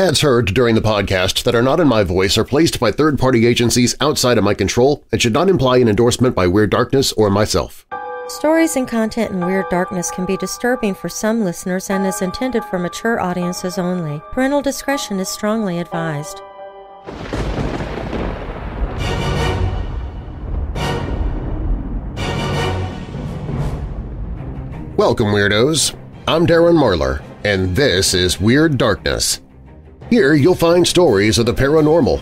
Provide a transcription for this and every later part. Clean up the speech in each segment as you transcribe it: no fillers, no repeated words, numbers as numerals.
Ads heard during the podcast that are not in my voice are placed by third-party agencies outside of my control and should not imply an endorsement by Weird Darkness or myself. Stories and content in Weird Darkness can be disturbing for some listeners and is intended for mature audiences only. Parental discretion is strongly advised. Welcome, Weirdos! I'm Darren Marlar, and this is Weird Darkness. Here you'll find stories of the paranormal,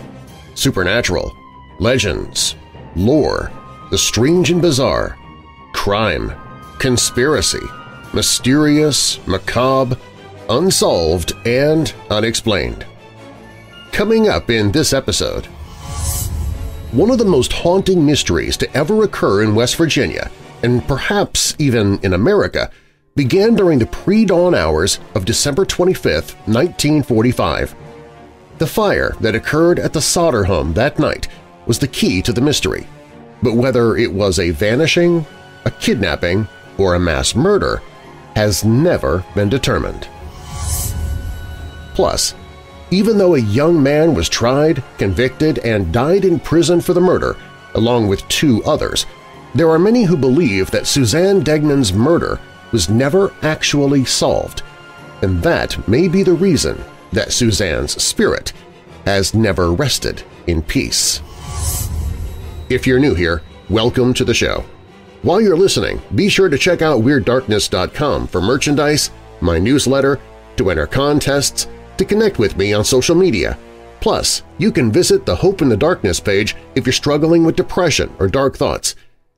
supernatural, legends, lore, the strange and bizarre, crime, conspiracy, mysterious, macabre, unsolved, and unexplained. Coming up in this episode… One of the most haunting mysteries to ever occur in West Virginia, and perhaps even in America, began during the pre-dawn hours of December 25, 1945. The fire that occurred at the Sodder home that night was the key to the mystery, but whether it was a vanishing, a kidnapping, or a mass murder has never been determined. Plus, even though a young man was tried, convicted, and died in prison for the murder, along with two others, there are many who believe that Suzanne Degnan's murder was never actually solved, and that may be the reason that Suzanne's spirit has never rested in peace. If you're new here, welcome to the show. While you're listening, be sure to check out WeirdDarkness.com for merchandise, my newsletter, to enter contests, to connect with me on social media. Plus, you can visit the Hope in the Darkness page if you're struggling with depression or dark thoughts.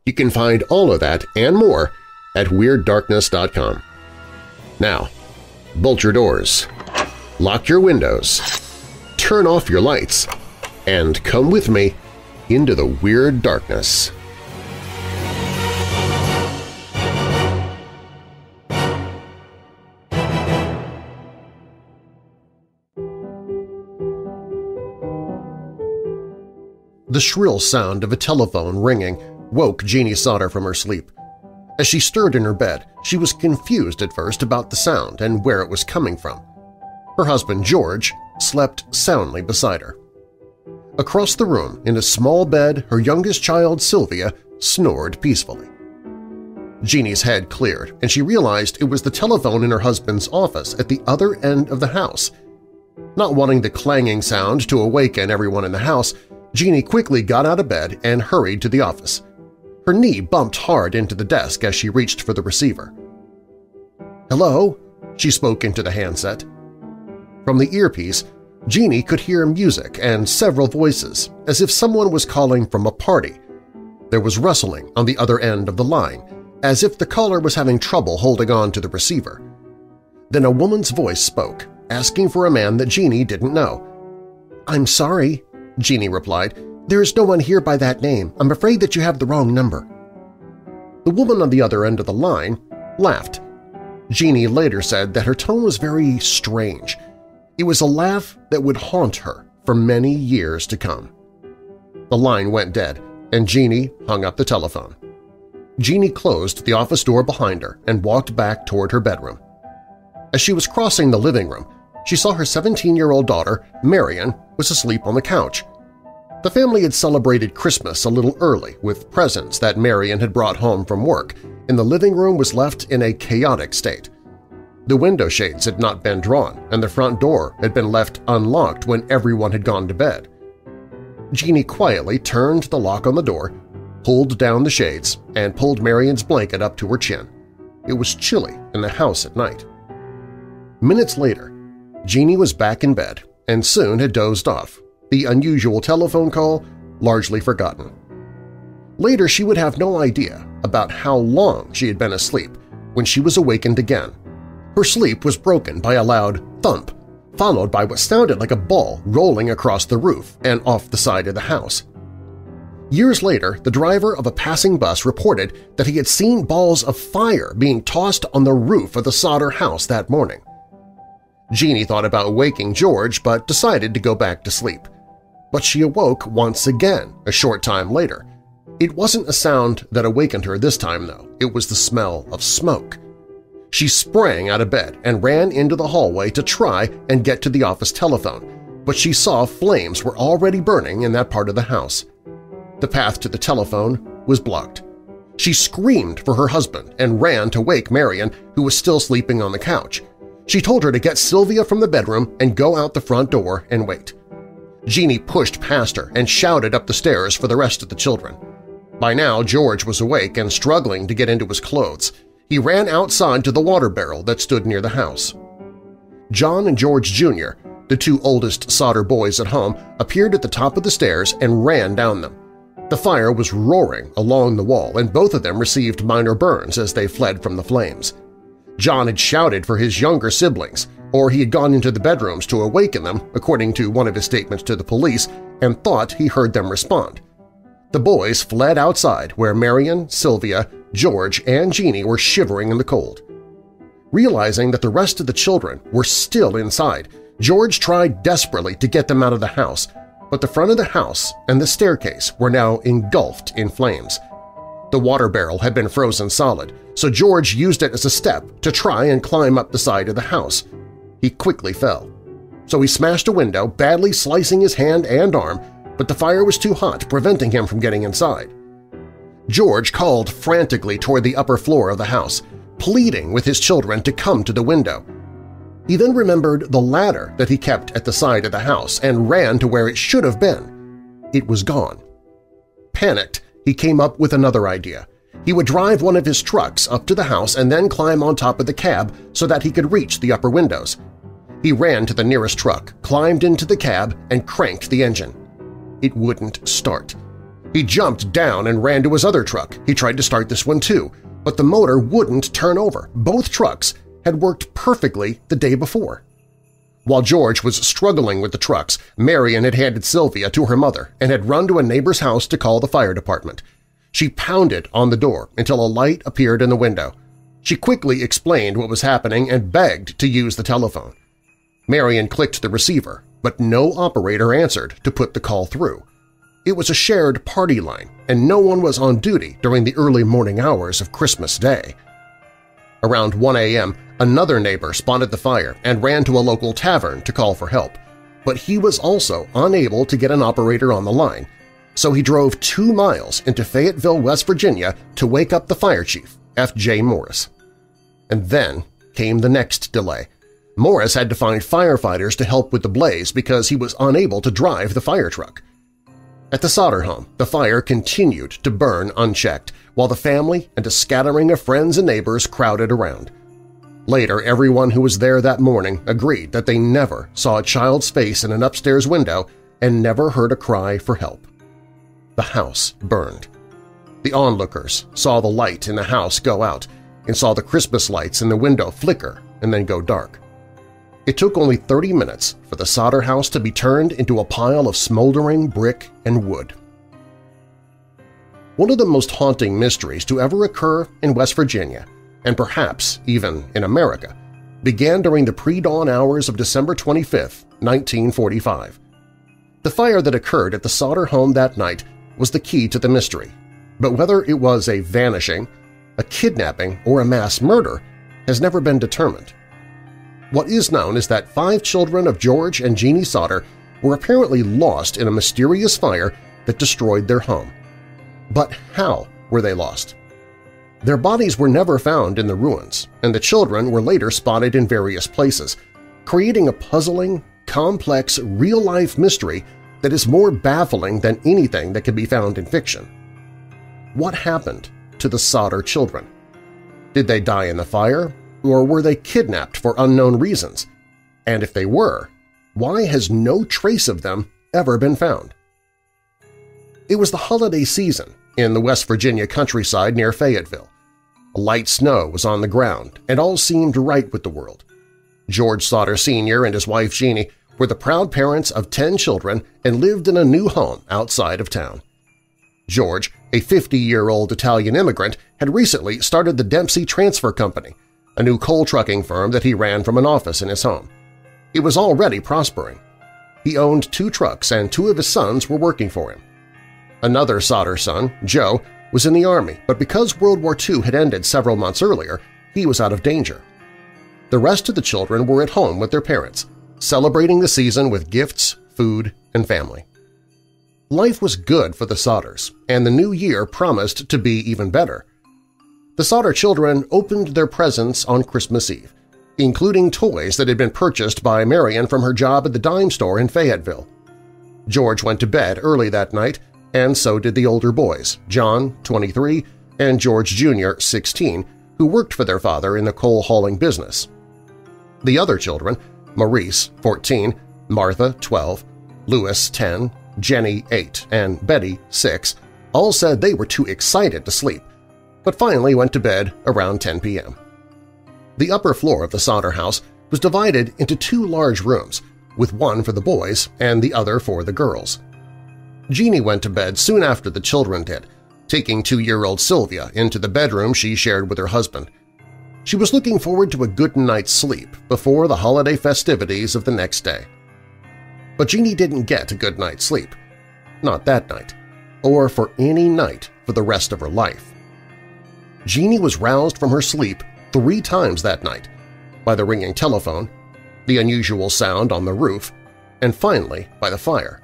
You can find all of that and more at WeirdDarkness.com. Now, bolt your doors, lock your windows, turn off your lights, and come with me into the Weird Darkness. The shrill sound of a telephone ringing woke Jennie Sodder from her sleep. As she stirred in her bed, she was confused at first about the sound and where it was coming from. Her husband, George, slept soundly beside her. Across the room, in a small bed, her youngest child, Sylvia, snored peacefully. Jennie's head cleared, and she realized it was the telephone in her husband's office at the other end of the house. Not wanting the clanging sound to awaken everyone in the house, Jennie quickly got out of bed and hurried to the office. Her knee bumped hard into the desk as she reached for the receiver. "Hello?" she spoke into the handset. From the earpiece, Jennie could hear music and several voices, as if someone was calling from a party. There was rustling on the other end of the line, as if the caller was having trouble holding on to the receiver. Then a woman's voice spoke, asking for a man that Jennie didn't know. "I'm sorry," Jennie replied. "There is no one here by that name. I'm afraid that you have the wrong number." The woman on the other end of the line laughed. Jennie later said that her tone was very strange. It was a laugh that would haunt her for many years to come. The line went dead, and Jennie hung up the telephone. Jennie closed the office door behind her and walked back toward her bedroom. As she was crossing the living room, she saw her 17-year-old daughter, Marion, was asleep on the couch. The family had celebrated Christmas a little early with presents that Marion had brought home from work, and the living room was left in a chaotic state. The window shades had not been drawn, and the front door had been left unlocked when everyone had gone to bed. Jennie quietly turned the lock on the door, pulled down the shades, and pulled Marion's blanket up to her chin. It was chilly in the house at night. Minutes later, Jennie was back in bed and soon had dozed off, the unusual telephone call largely forgotten. Later, she would have no idea about how long she had been asleep when she was awakened again. Her sleep was broken by a loud thump, followed by what sounded like a ball rolling across the roof and off the side of the house. Years later, the driver of a passing bus reported that he had seen balls of fire being tossed on the roof of the Sodder house that morning. Jennie thought about waking George but decided to go back to sleep. But she awoke once again a short time later. It wasn't a sound that awakened her this time, though. It was the smell of smoke. She sprang out of bed and ran into the hallway to try and get to the office telephone, but she saw flames were already burning in that part of the house. The path to the telephone was blocked. She screamed for her husband and ran to wake Marion, who was still sleeping on the couch. She told her to get Sylvia from the bedroom and go out the front door and wait. Jeannie pushed past her and shouted up the stairs for the rest of the children. By now, George was awake and struggling to get into his clothes. He ran outside to the water barrel that stood near the house. John and George Jr., the two oldest Sodder boys at home, appeared at the top of the stairs and ran down them. The fire was roaring along the wall, and both of them received minor burns as they fled from the flames. John had shouted for his younger siblings, or he had gone into the bedrooms to awaken them, according to one of his statements to the police, and thought he heard them respond. The boys fled outside, where Marion, Sylvia, George, and Jeannie were shivering in the cold. Realizing that the rest of the children were still inside, George tried desperately to get them out of the house, but the front of the house and the staircase were now engulfed in flames. The water barrel had been frozen solid, so George used it as a step to try and climb up the side of the house. He quickly fell. So he smashed a window, badly slicing his hand and arm, but the fire was too hot, preventing him from getting inside. George called frantically toward the upper floor of the house, pleading with his children to come to the window. He then remembered the ladder that he kept at the side of the house and ran to where it should have been. It was gone. Panicked, he came up with another idea. He would drive one of his trucks up to the house and then climb on top of the cab so that he could reach the upper windows. He ran to the nearest truck, climbed into the cab, and cranked the engine. It wouldn't start. He jumped down and ran to his other truck. He tried to start this one too, but the motor wouldn't turn over. Both trucks had worked perfectly the day before. While George was struggling with the trucks, Marion had handed Sylvia to her mother and had run to a neighbor's house to call the fire department. She pounded on the door until a light appeared in the window. She quickly explained what was happening and begged to use the telephone. Marion clicked the receiver, but no operator answered to put the call through. It was a shared party line, and no one was on duty during the early morning hours of Christmas Day. Around 1 a.m., another neighbor spotted the fire and ran to a local tavern to call for help, but he was also unable to get an operator on the line, so he drove 2 miles into Fayetteville, West Virginia to wake up the fire chief, F.J. Morris. And then came the next delay. Morris had to find firefighters to help with the blaze because he was unable to drive the fire truck. At the Sodder home, the fire continued to burn unchecked, while the family and a scattering of friends and neighbors crowded around. Later, everyone who was there that morning agreed that they never saw a child's face in an upstairs window and never heard a cry for help. The house burned. The onlookers saw the light in the house go out and saw the Christmas lights in the window flicker and then go dark. It took only 30 minutes for the Sodder house to be turned into a pile of smoldering brick and wood. One of the most haunting mysteries to ever occur in West Virginia, and perhaps even in America, began during the pre-dawn hours of December 25, 1945. The fire that occurred at the Sodder home that night was the key to the mystery, but whether it was a vanishing, a kidnapping, or a mass murder has never been determined. What is known is that 5 children of George and Jennie Sodder were apparently lost in a mysterious fire that destroyed their home. But how were they lost? Their bodies were never found in the ruins, and the children were later spotted in various places, creating a puzzling, complex, real-life mystery that is more baffling than anything that can be found in fiction. What happened to the Sodder children? Did they die in the fire? Or were they kidnapped for unknown reasons? And if they were, why has no trace of them ever been found? It was the holiday season in the West Virginia countryside near Fayetteville. A light snow was on the ground, and all seemed right with the world. George Sodder Sr. and his wife Jeannie were the proud parents of 10 children and lived in a new home outside of town. George, a 50-year-old Italian immigrant, had recently started the Dempsey Transfer Company, a new coal trucking firm that he ran from an office in his home. It was already prospering. He owned 2 trucks and 2 of his sons were working for him. Another Sodder son, Joe, was in the Army, but because World War II had ended several months earlier, he was out of danger. The rest of the children were at home with their parents, celebrating the season with gifts, food, and family. Life was good for the Sodders, and the new year promised to be even better. The Sodder children opened their presents on Christmas Eve, including toys that had been purchased by Marion from her job at the dime store in Fayetteville. George went to bed early that night, and so did the older boys, John, 23, and George Jr., 16, who worked for their father in the coal-hauling business. The other children, Maurice, 14, Martha, 12, Lewis, 10, Jenny, 8, and Betty, 6, all said they were too excited to sleep, but finally went to bed around 10 p.m. The upper floor of the Sodder house was divided into two large rooms, with one for the boys and the other for the girls. Jeannie went to bed soon after the children did, taking 2-year-old Sylvia into the bedroom she shared with her husband. She was looking forward to a good night's sleep before the holiday festivities of the next day. But Jeannie didn't get a good night's sleep. Not that night, or for any night for the rest of her life. Jeannie was roused from her sleep 3 times that night, by the ringing telephone, the unusual sound on the roof, and finally by the fire.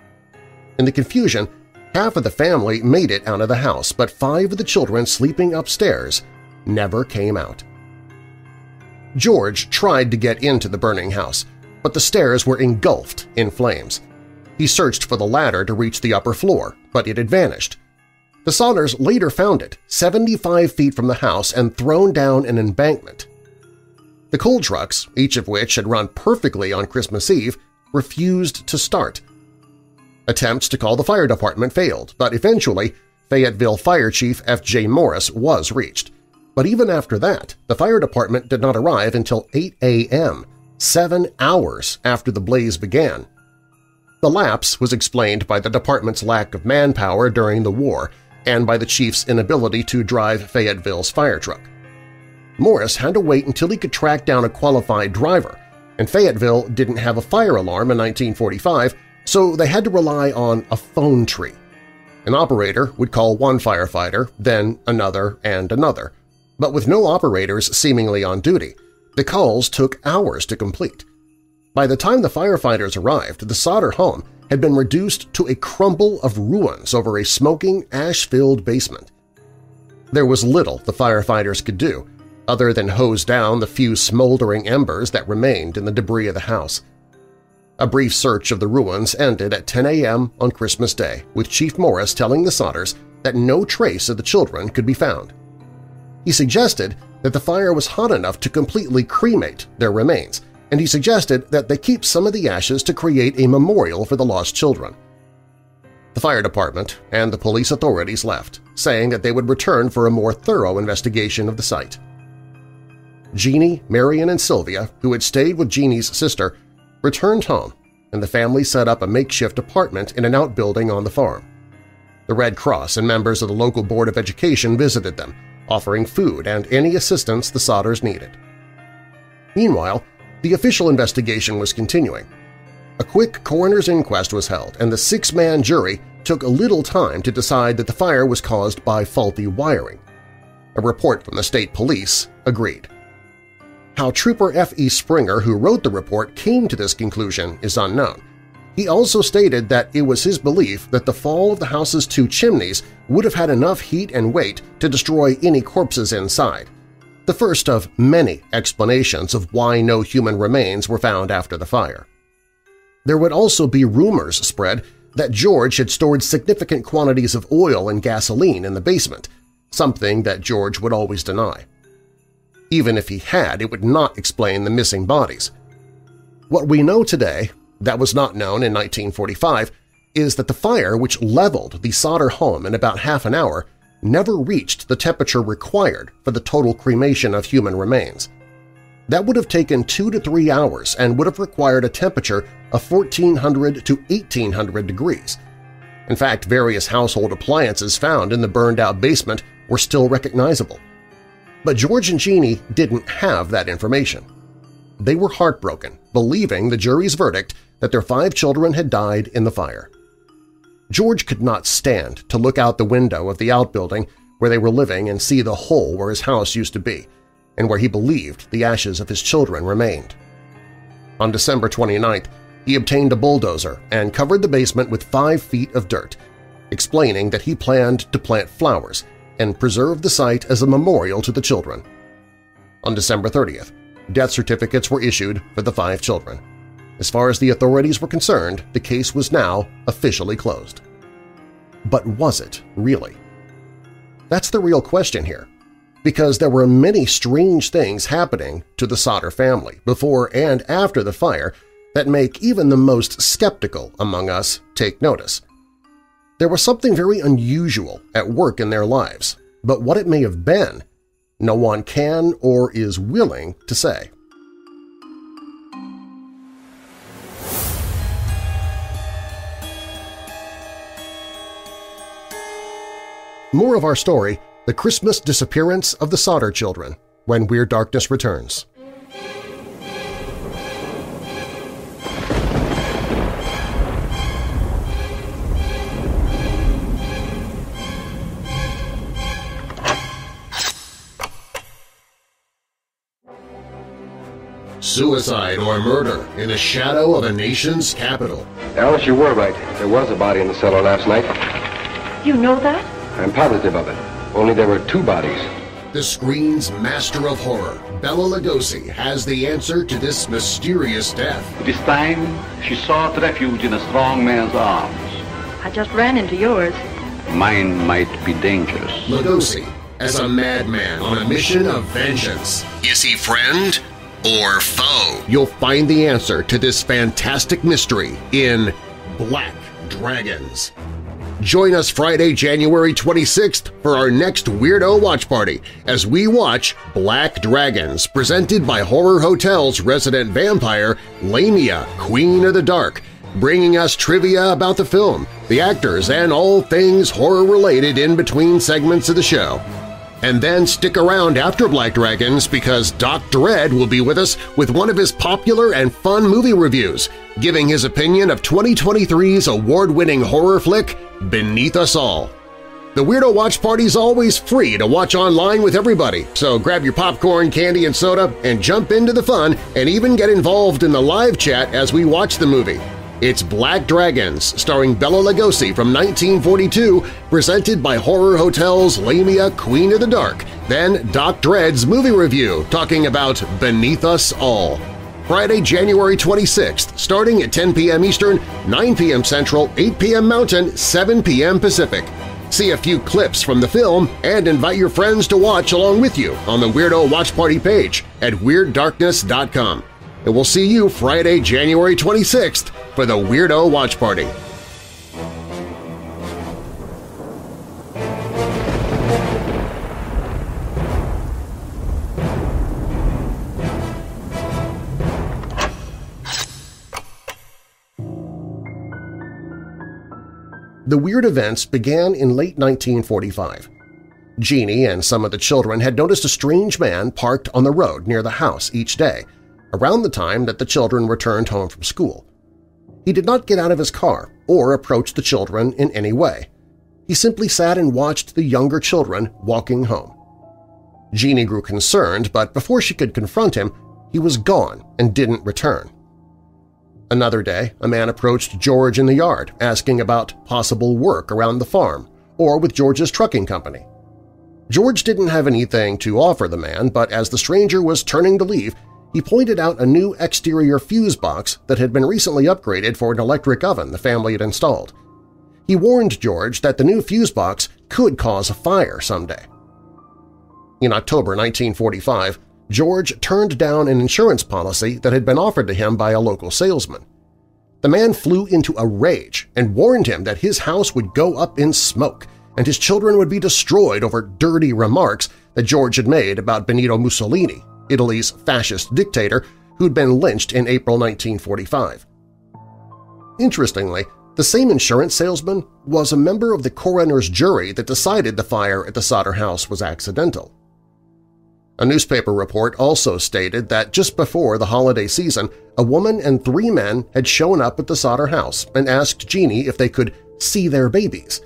In the confusion, half of the family made it out of the house, but 5 of the children sleeping upstairs never came out. George tried to get into the burning house, but the stairs were engulfed in flames. He searched for the ladder to reach the upper floor, but it had vanished. The Sodders later found it, 75 feet from the house and thrown down an embankment. The coal trucks, each of which had run perfectly on Christmas Eve, refused to start. Attempts to call the fire department failed, but eventually Fayetteville Fire Chief F.J. Morris was reached. But even after that, the fire department did not arrive until 8 a.m., 7 hours after the blaze began. The lapse was explained by the department's lack of manpower during the war and by the chief's inability to drive Fayetteville's fire truck. Morris had to wait until he could track down a qualified driver, and Fayetteville didn't have a fire alarm in 1945, so they had to rely on a phone tree. An operator would call one firefighter, then another and another. But with no operators seemingly on duty, the calls took hours to complete. By the time the firefighters arrived, the Sodder home had been reduced to a crumble of ruins over a smoking, ash-filled basement. There was little the firefighters could do, other than hose down the few smoldering embers that remained in the debris of the house. A brief search of the ruins ended at 10 a.m. on Christmas Day, with Chief Morris telling the Sodders that no trace of the children could be found. He suggested that the fire was hot enough to completely cremate their remains, and he suggested that they keep some of the ashes to create a memorial for the lost children. The fire department and the police authorities left, saying that they would return for a more thorough investigation of the site. Jeannie, Marion, and Sylvia, who had stayed with Jeannie's sister, returned home, and the family set up a makeshift apartment in an outbuilding on the farm. The Red Cross and members of the local Board of Education visited them, offering food and any assistance the Sodders needed. Meanwhile, the official investigation was continuing. A quick coroner's inquest was held, and the 6-man jury took a little time to decide that the fire was caused by faulty wiring. A report from the state police agreed. How Trooper F.E. Springer, who wrote the report, came to this conclusion is unknown. He also stated that it was his belief that the fall of the house's 2 chimneys would have had enough heat and weight to destroy any corpses inside, the first of many explanations of why no human remains were found after the fire. There would also be rumors spread that George had stored significant quantities of oil and gasoline in the basement, something that George would always deny. Even if he had, it would not explain the missing bodies. What we know today that was not known in 1945 is that the fire, which leveled the Sodder home in about half an hour, never reached the temperature required for the total cremation of human remains. That would have taken 2 to 3 hours and would have required a temperature of 1,400 to 1,800 degrees. In fact, various household appliances found in the burned-out basement were still recognizable. But George and Jeannie didn't have that information. They were heartbroken, believing the jury's verdict that their 5 children had died in the fire. George could not stand to look out the window of the outbuilding where they were living and see the hole where his house used to be, and where he believed the ashes of his children remained. On December 29th, he obtained a bulldozer and covered the basement with 5 feet of dirt, explaining that he planned to plant flowers and preserve the site as a memorial to the children. On December 30th, death certificates were issued for the 5 children. As far as the authorities were concerned, the case was now officially closed. But was it, really? That's the real question here, because there were many strange things happening to the Sodder family before and after the fire that make even the most skeptical among us take notice. There was something very unusual at work in their lives, but what it may have been, no one can or is willing to say. More of our story, The Christmas Disappearance of the Sodder Children, when Weird Darkness returns. Suicide or murder in the shadow of a nation's capital. Alice, you were right. There was a body in the cellar last night. You know that? I'm positive of it. Only there were 2 bodies. The screen's master of horror, Bela Lugosi, has the answer to this mysterious death. This time, she sought refuge in a strong man's arms. I just ran into yours. Mine might be dangerous. Lugosi, as a madman on a mission of vengeance. Is he friend or foe? You'll find the answer to this fantastic mystery in Black Dragons. Join us Friday, January 26th for our next Weirdo Watch Party as we watch Black Dragons, presented by Horror Hotel's resident vampire, Lamia, Queen of the Dark, bringing us trivia about the film, the actors, and all things horror-related in between segments of the show. And then stick around after Black Dragons because Doc Dredd will be with us with one of his popular and fun movie reviews, giving his opinion of 2023's award-winning horror flick, Beneath Us All. The Weirdo Watch Party is always free to watch online with everybody, so grab your popcorn, candy, and soda and jump into the fun and even get involved in the live chat as we watch the movie. It's Black Dragons, starring Bela Lugosi from 1942, presented by Horror Hotel's Lamia, Queen of the Dark, then Doc Dredd's movie review talking about Beneath Us All. Friday, January 26th, starting at 10 p.m. Eastern, 9 p.m. Central, 8 p.m. Mountain, 7 p.m. Pacific. See a few clips from the film and invite your friends to watch along with you on the Weirdo Watch Party page at WeirdDarkness.com. And we'll see you Friday, January 26th for the Weirdo Watch Party. The weird events began in late 1945. Jeannie and some of the children had noticed a strange man parked on the road near the house each day, around the time that the children returned home from school. He did not get out of his car or approach the children in any way. He simply sat and watched the younger children walking home. Jeannie grew concerned, but before she could confront him, he was gone and didn't return. Another day, a man approached George in the yard asking about possible work around the farm or with George's trucking company. George didn't have anything to offer the man, but as the stranger was turning to leave, he pointed out a new exterior fuse box that had been recently upgraded for an electric oven the family had installed. He warned George that the new fuse box could cause a fire someday. In October 1945, George turned down an insurance policy that had been offered to him by a local salesman. The man flew into a rage and warned him that his house would go up in smoke and his children would be destroyed over dirty remarks that George had made about Benito Mussolini, Italy's fascist dictator who'd been lynched in April 1945. Interestingly, the same insurance salesman was a member of the coroner's jury that decided the fire at the Sodder house was accidental. A newspaper report also stated that just before the holiday season, a woman and 3 men had shown up at the Sodder house and asked Jeannie if they could see their babies.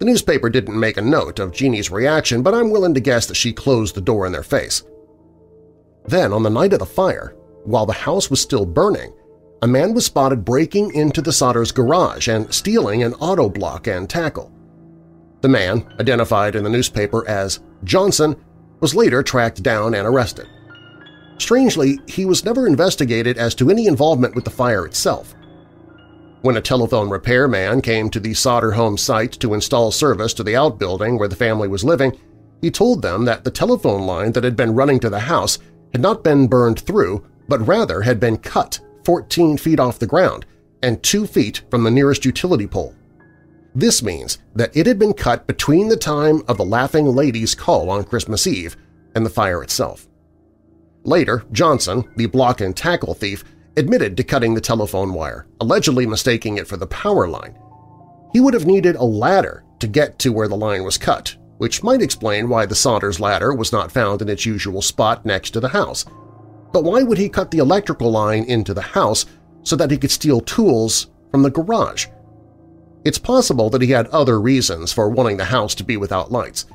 The newspaper didn't make a note of Jeannie's reaction, but I'm willing to guess that she closed the door in their face. Then, on the night of the fire, while the house was still burning, a man was spotted breaking into the Sodders' garage and stealing an auto block and tackle. The man, identified in the newspaper as Johnson, was later tracked down and arrested. Strangely, he was never investigated as to any involvement with the fire itself. When a telephone repairman came to the Sodder home site to install service to the outbuilding where the family was living, he told them that the telephone line that had been running to the house had not been burned through, but rather had been cut 14 feet off the ground and 2 feet from the nearest utility pole. This means that it had been cut between the time of the Laughing Lady's call on Christmas Eve and the fire itself. Later, Johnson, the block and tackle thief, admitted to cutting the telephone wire, allegedly mistaking it for the power line. He would have needed a ladder to get to where the line was cut, which might explain why the Sodders' ladder was not found in its usual spot next to the house. But why would he cut the electrical line into the house so that he could steal tools from the garage? It's possible that he had other reasons for wanting the house to be without lights.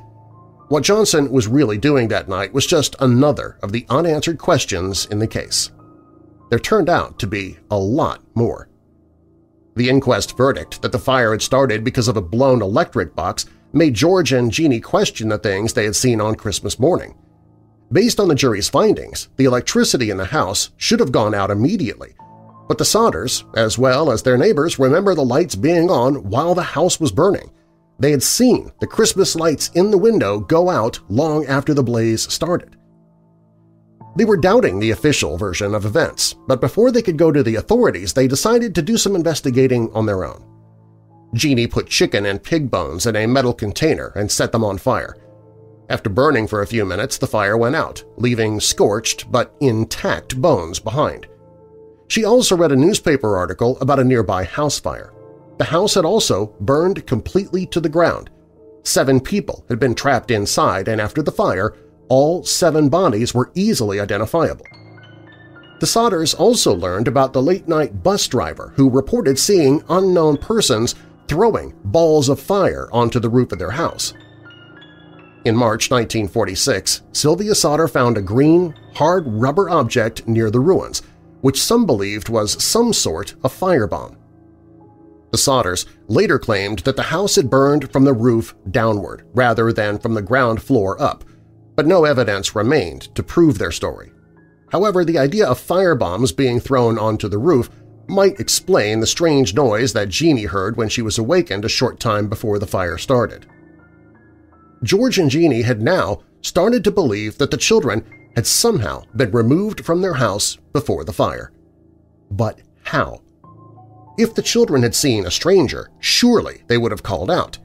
What Johnson was really doing that night was just another of the unanswered questions in the case. There turned out to be a lot more. The inquest verdict that the fire had started because of a blown electric box made George and Jennie question the things they had seen on Christmas morning. Based on the jury's findings, the electricity in the house should have gone out immediately, but the Sodders, as well as their neighbors, remember the lights being on while the house was burning. They had seen the Christmas lights in the window go out long after the blaze started. They were doubting the official version of events, but before they could go to the authorities, they decided to do some investigating on their own. Jennie put chicken and pig bones in a metal container and set them on fire. After burning for a few minutes, the fire went out, leaving scorched but intact bones behind. She also read a newspaper article about a nearby house fire. The house had also burned completely to the ground. 7 people had been trapped inside, and after the fire, all 7 bodies were easily identifiable. The Sodders also learned about the late-night bus driver who reported seeing unknown persons throwing balls of fire onto the roof of their house. In March 1946, Sylvia Sodder found a green, hard rubber object near the ruins, which some believed was some sort of firebomb. The Sodders later claimed that the house had burned from the roof downward rather than from the ground floor up, but no evidence remained to prove their story. However, the idea of firebombs being thrown onto the roof might explain the strange noise that Jennie heard when she was awakened a short time before the fire started. George and Jennie had now started to believe that the children had somehow been removed from their house before the fire. But how? If the children had seen a stranger, surely they would have called out.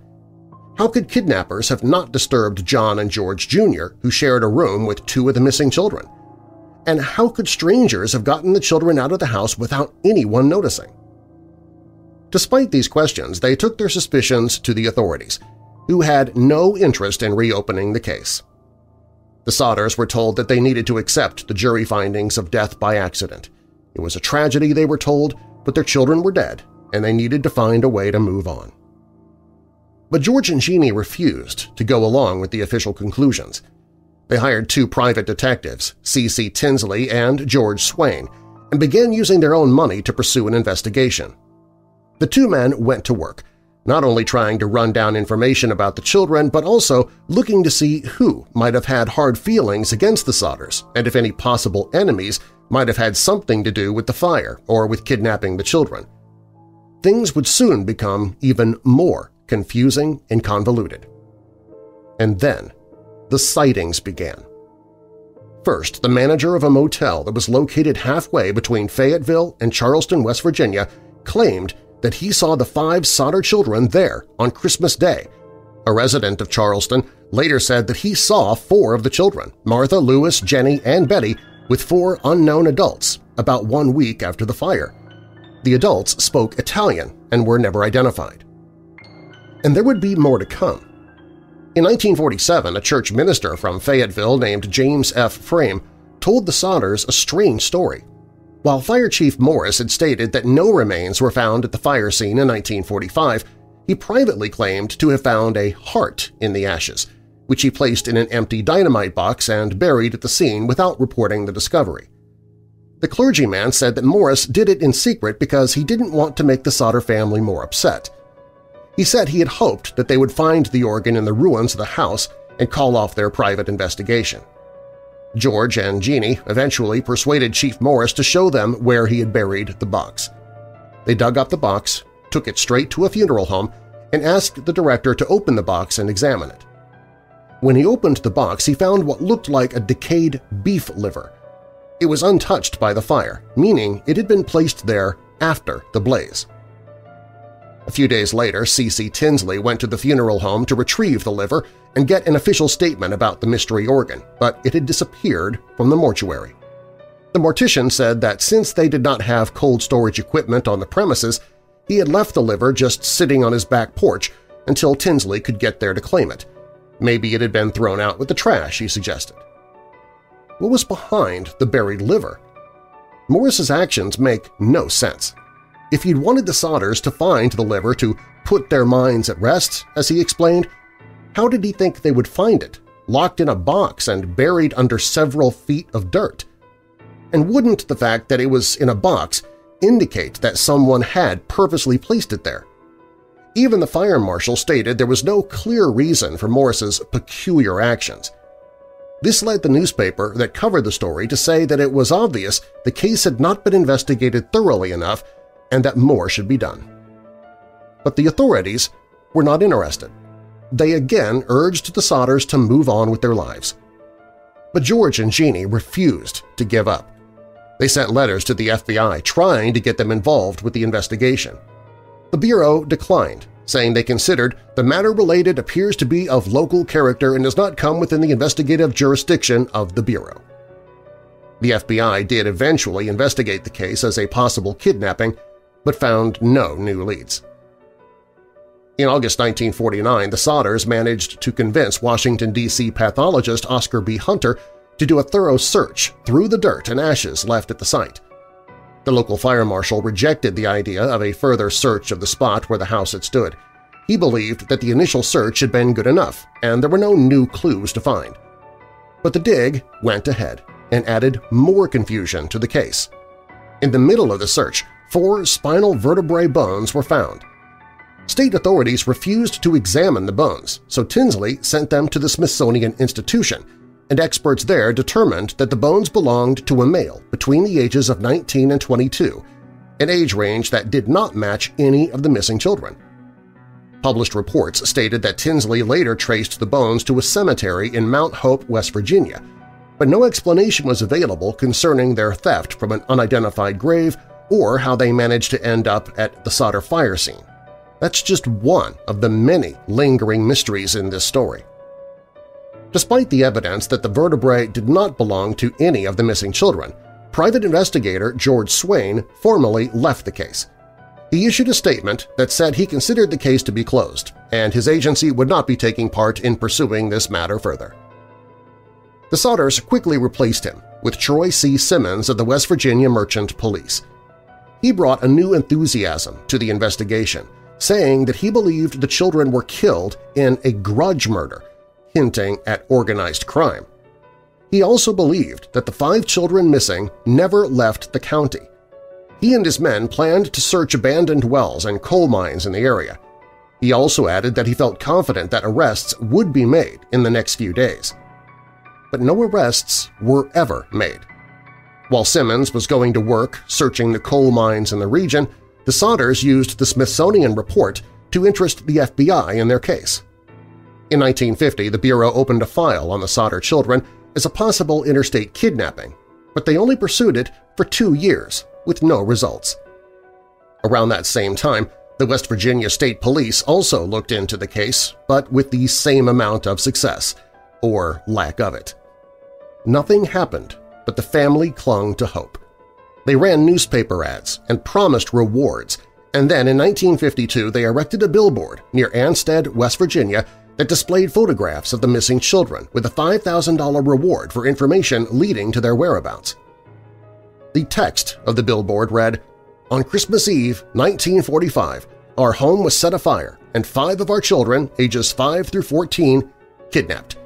How could kidnappers have not disturbed John and George Jr., who shared a room with 2 of the missing children? And how could strangers have gotten the children out of the house without anyone noticing? Despite these questions, they took their suspicions to the authorities, who had no interest in reopening the case. The Sodders were told that they needed to accept the jury findings of death by accident. It was a tragedy, they were told, but their children were dead, and they needed to find a way to move on. But George and Jennie refused to go along with the official conclusions. They hired 2 private detectives, C.C. Tinsley and George Swain, and began using their own money to pursue an investigation. The 2 men went to work, not only trying to run down information about the children, but also looking to see who might have had hard feelings against the Sodders and if any possible enemies might have had something to do with the fire or with kidnapping the children. Things would soon become even more confusing and convoluted. And then the sightings began. First, the manager of a motel that was located halfway between Fayetteville and Charleston, West Virginia, claimed that he saw the 5 Sodder children there on Christmas Day. A resident of Charleston later said that he saw 4 of the children, Martha, Lewis, Jennie, and Betty, with 4 unknown adults about 1 week after the fire. The adults spoke Italian and were never identified. And there would be more to come. In 1947, a church minister from Fayetteville named James F. Frame told the Sodders a strange story. While Fire Chief Morris had stated that no remains were found at the fire scene in 1945, he privately claimed to have found a heart in the ashes, which he placed in an empty dynamite box and buried at the scene without reporting the discovery. The clergyman said that Morris did it in secret because he didn't want to make the Sodder family more upset. He said he had hoped that they would find the organ in the ruins of the house and call off their private investigation. George and Jennie eventually persuaded Chief Morris to show them where he had buried the box. They dug up the box, took it straight to a funeral home, and asked the director to open the box and examine it. When he opened the box, he found what looked like a decayed beef liver. It was untouched by the fire, meaning it had been placed there after the blaze. A few days later, C.C. Tinsley went to the funeral home to retrieve the liver and get an official statement about the mystery organ, but it had disappeared from the mortuary. The mortician said that since they did not have cold storage equipment on the premises, he had left the liver just sitting on his back porch until Tinsley could get there to claim it. Maybe it had been thrown out with the trash, he suggested. What was behind the buried liver? Morris's actions make no sense. If he'd wanted the Sodders to find the liver to put their minds at rest, as he explained, how did he think they would find it, locked in a box and buried under several feet of dirt? And wouldn't the fact that it was in a box indicate that someone had purposely placed it there? Even the fire marshal stated there was no clear reason for Morris's peculiar actions. This led the newspaper that covered the story to say that it was obvious the case had not been investigated thoroughly enough and that more should be done. But the authorities were not interested. They again urged the Sodders to move on with their lives. But George and Jennie refused to give up. They sent letters to the FBI trying to get them involved with the investigation. The Bureau declined, saying they considered the matter related appears to be of local character and does not come within the investigative jurisdiction of the Bureau. The FBI did eventually investigate the case as a possible kidnapping, but found no new leads. In August 1949, the Sodders managed to convince Washington, D.C. pathologist Oscar B. Hunter to do a thorough search through the dirt and ashes left at the site. The local fire marshal rejected the idea of a further search of the spot where the house had stood. He believed that the initial search had been good enough, and there were no new clues to find. But the dig went ahead and added more confusion to the case. In the middle of the search, 4 spinal vertebrae bones were found. State authorities refused to examine the bones, so Tinsley sent them to the Smithsonian Institution, and experts there determined that the bones belonged to a male between the ages of 19 and 22, an age range that did not match any of the missing children. Published reports stated that Tinsley later traced the bones to a cemetery in Mount Hope, West Virginia, but no explanation was available concerning their theft from an unidentified grave or how they managed to end up at the Sodder fire scene. That's just one of the many lingering mysteries in this story. Despite the evidence that the vertebrae did not belong to any of the missing children, private investigator George Swain formally left the case. He issued a statement that said he considered the case to be closed, and his agency would not be taking part in pursuing this matter further. The Sodders quickly replaced him with Troy C. Simmons of the West Virginia Merchant Police. He brought a new enthusiasm to the investigation, saying that he believed the children were killed in a grudge murder, hinting at organized crime. He also believed that the 5 children missing never left the county. He and his men planned to search abandoned wells and coal mines in the area. He also added that he felt confident that arrests would be made in the next few days. But no arrests were ever made. While Simmons was going to work searching the coal mines in the region, the Sodders used the Smithsonian report to interest the FBI in their case. In 1950, the Bureau opened a file on the Sodder children as a possible interstate kidnapping, but they only pursued it for 2 years, with no results. Around that same time, the West Virginia State Police also looked into the case, but with the same amount of success, or lack of it. Nothing happened, but the family clung to hope. They ran newspaper ads and promised rewards, and then in 1952 they erected a billboard near Anstead, West Virginia, that displayed photographs of the missing children with a $5,000 reward for information leading to their whereabouts. The text of the billboard read, "On Christmas Eve, 1945, our home was set afire and 5 of our children, ages 5 through 14, kidnapped.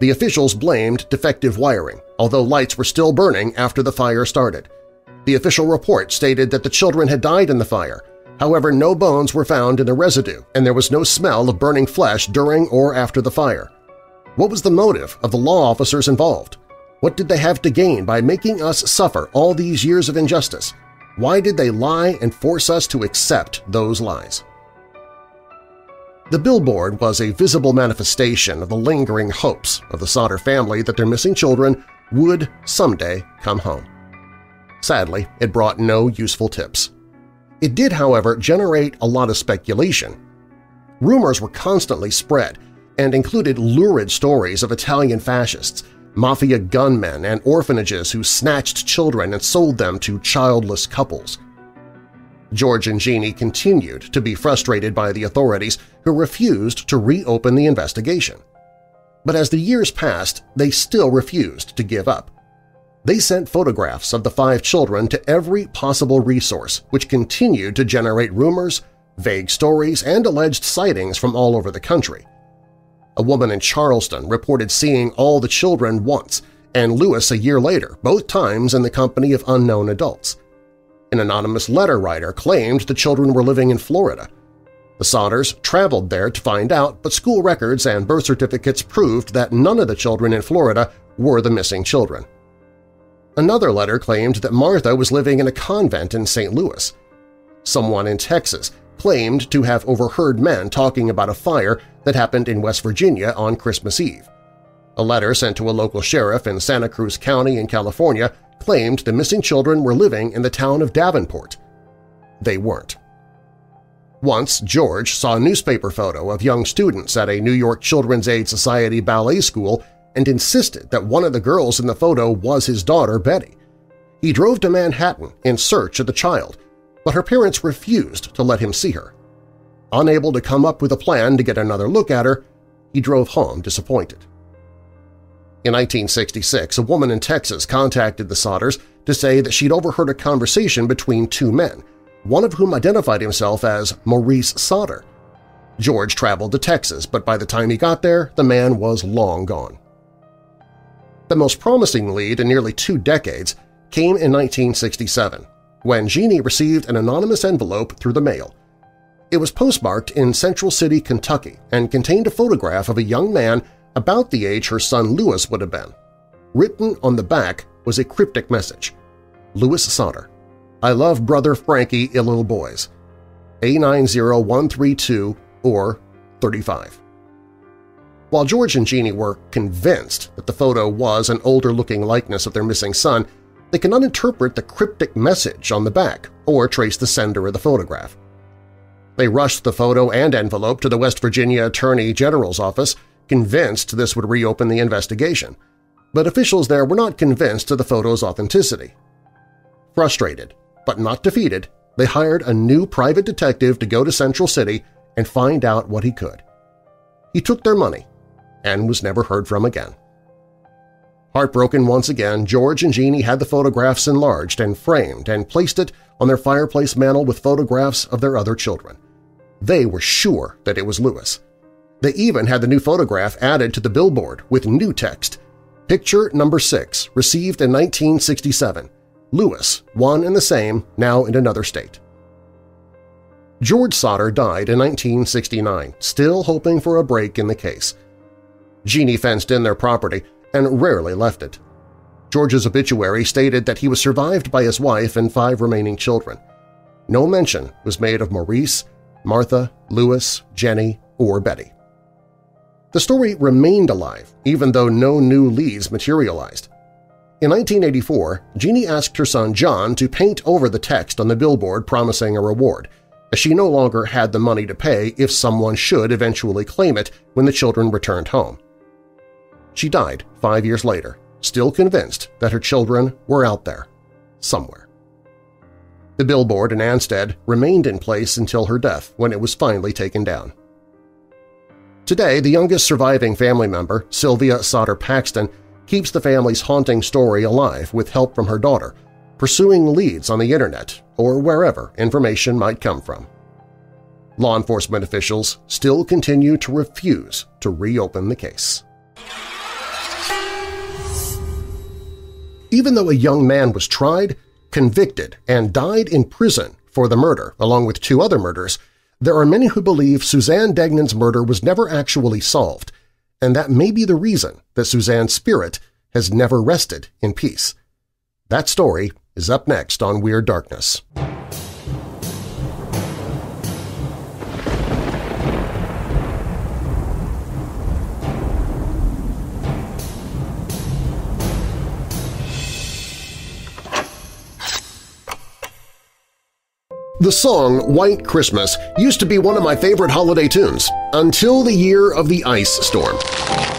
The officials blamed defective wiring, although lights were still burning after the fire started. The official report stated that the children had died in the fire. However, no bones were found in the residue, and there was no smell of burning flesh during or after the fire. What was the motive of the law officers involved? What did they have to gain by making us suffer all these years of injustice? Why did they lie and force us to accept those lies? The billboard was a visible manifestation of the lingering hopes of the Sodder family that their missing children would someday come home. Sadly, it brought no useful tips. It did, however, generate a lot of speculation. Rumors were constantly spread and included lurid stories of Italian fascists, mafia gunmen, and orphanages who snatched children and sold them to childless couples. George and Jeannie continued to be frustrated by the authorities, who refused to reopen the investigation. But as the years passed, they still refused to give up. They sent photographs of the 5 children to every possible resource, which continued to generate rumors, vague stories, and alleged sightings from all over the country. A woman in Charleston reported seeing all the children once and Lewis a year later, both times in the company of unknown adults. An anonymous letter writer claimed the children were living in Florida. The Sodders traveled there to find out, but school records and birth certificates proved that none of the children in Florida were the missing children. Another letter claimed that Martha was living in a convent in St. Louis. Someone in Texas claimed to have overheard men talking about a fire that happened in West Virginia on Christmas Eve. A letter sent to a local sheriff in Santa Cruz County in California claimed the missing children were living in the town of Davenport. They weren't. Once, George saw a newspaper photo of young students at a New York Children's Aid Society ballet school and insisted that one of the girls in the photo was his daughter, Betty. He drove to Manhattan in search of the child, but her parents refused to let him see her. Unable to come up with a plan to get another look at her, he drove home disappointed. In 1966, a woman in Texas contacted the Sodders to say that she'd overheard a conversation between 2 men, one of whom identified himself as Maurice Sodder. George traveled to Texas, but by the time he got there, the man was long gone. The most promising lead in nearly 2 decades came in 1967, when Jeannie received an anonymous envelope through the mail. It was postmarked in Central City, Kentucky, and contained a photograph of a young man about the age her son Lewis would have been. Written on the back was a cryptic message. Lewis Sodder, I love brother Frankie Illil Boys. A90132 or 35. While George and Jeannie were convinced that the photo was an older-looking likeness of their missing son, they could not interpret the cryptic message on the back or trace the sender of the photograph. They rushed the photo and envelope to the West Virginia Attorney General's office, convinced this would reopen the investigation, but officials there were not convinced of the photo's authenticity. Frustrated, but not defeated, they hired a new private detective to go to Central City and find out what he could. He took their money and was never heard from again. Heartbroken once again, George and Jeannie had the photographs enlarged and framed and placed it on their fireplace mantel with photographs of their other children. They were sure that it was Lewis. They even had the new photograph added to the billboard with new text. Picture number 6, received in 1967. Lewis, one and the same, now in another state. George Sodder died in 1969, still hoping for a break in the case. Jeannie fenced in their property and rarely left it. George's obituary stated that he was survived by his wife and 5 remaining children. No mention was made of Maurice, Martha, Lewis, Jenny, or Betty. The story remained alive, even though no new leads materialized. In 1984, Jeannie asked her son John to paint over the text on the billboard promising a reward, as she no longer had the money to pay if someone should eventually claim it when the children returned home. She died 5 years later, still convinced that her children were out there, somewhere. The billboard in Anstead remained in place until her death, when it was finally taken down. Today, the youngest surviving family member, Sylvia Sodder Paxton, keeps the family's haunting story alive with help from her daughter, pursuing leads on the internet or wherever information might come from. Law enforcement officials still continue to refuse to reopen the case. Even though a young man was tried, convicted, and died in prison for the murder, along with 2 other murders, there are many who believe Suzanne Degnan's murder was never actually solved, and that may be the reason that Suzanne's spirit has never rested in peace. That story is up next on Weird Darkness. The song White Christmas used to be one of my favorite holiday tunes, until the year of the ice storm.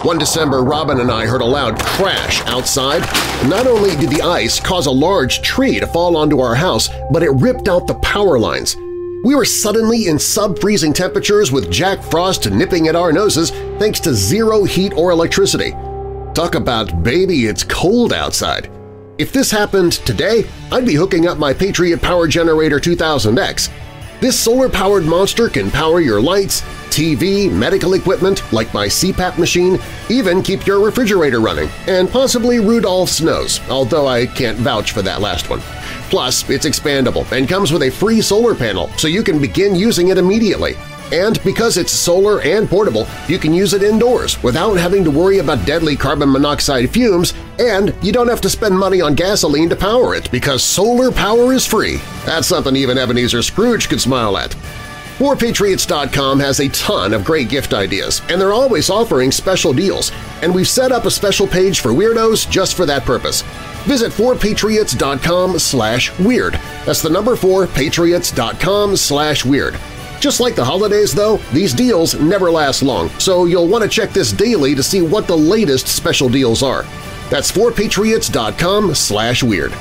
One December, Robin and I heard a loud crash outside. Not only did the ice cause a large tree to fall onto our house, but it ripped out the power lines. We were suddenly in sub-freezing temperatures with Jack Frost nipping at our noses thanks to zero heat or electricity. Talk about, baby, it's cold outside. If this happened today, I'd be hooking up my Patriot Power Generator 2000X. This solar-powered monster can power your lights, TV, medical equipment like my CPAP machine, even keep your refrigerator running, and possibly Rudolph's nose, although I can't vouch for that last one. Plus, it's expandable and comes with a free solar panel, so you can begin using it immediately. And because it's solar and portable, you can use it indoors without having to worry about deadly carbon monoxide fumes, and you don't have to spend money on gasoline to power it because solar power is free. That's something even Ebenezer Scrooge could smile at. WarPatriots.com has a ton of great gift ideas, and they're always offering special deals, and we've set up a special page for weirdos just for that purpose. Visit forpatriots.com/weird. That's the number 4, patriots.com/weird. Just like the holidays, though, these deals never last long, so you'll want to check this daily to see what the latest special deals are. That's forpatriots.com/weird.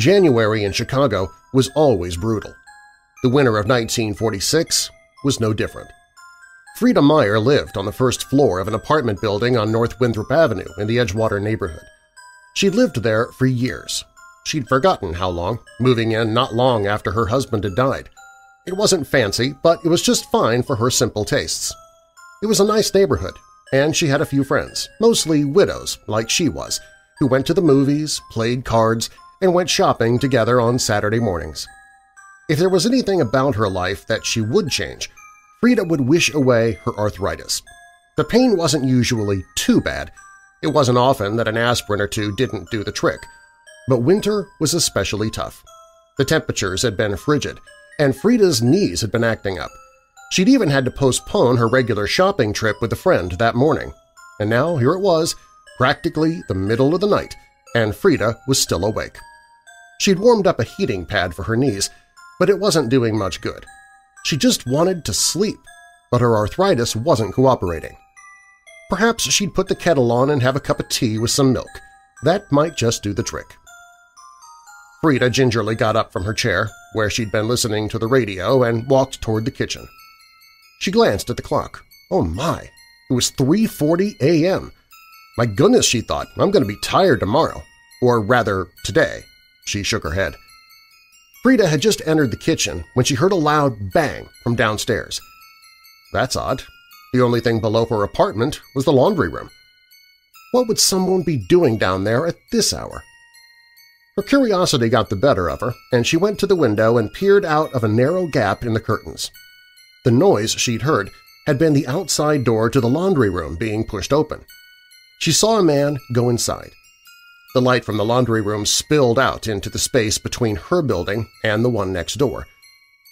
January in Chicago was always brutal. The winter of 1946 was no different. Frieda Maier lived on the first floor of an apartment building on North Winthrop Avenue in the Edgewater neighborhood. She lived there for years. She'd forgotten how long, moving in not long after her husband had died. It wasn't fancy, but it was just fine for her simple tastes. It was a nice neighborhood, and she had a few friends, mostly widows like she was, who went to the movies, played cards, and went shopping together on Saturday mornings. If there was anything about her life that she would change, Frieda would wish away her arthritis. The pain wasn't usually too bad. It wasn't often that an aspirin or 2 didn't do the trick. But winter was especially tough. The temperatures had been frigid, and Frieda's knees had been acting up. She'd even had to postpone her regular shopping trip with a friend that morning. And now here it was, practically the middle of the night, and Frieda was still awake. She'd warmed up a heating pad for her knees, but it wasn't doing much good. She just wanted to sleep, but her arthritis wasn't cooperating. Perhaps she'd put the kettle on and have a cup of tea with some milk. That might just do the trick. Frieda gingerly got up from her chair, where she'd been listening to the radio, and walked toward the kitchen. She glanced at the clock. Oh my! It was 3:40 a.m. My goodness, she thought, I'm going to be tired tomorrow. Or rather, today. She shook her head. Frieda had just entered the kitchen when she heard a loud bang from downstairs. That's odd. The only thing below her apartment was the laundry room. What would someone be doing down there at this hour? Her curiosity got the better of her, and she went to the window and peered out of a narrow gap in the curtains. The noise she'd heard had been the outside door to the laundry room being pushed open. She saw a man go inside. The light from the laundry room spilled out into the space between her building and the one next door.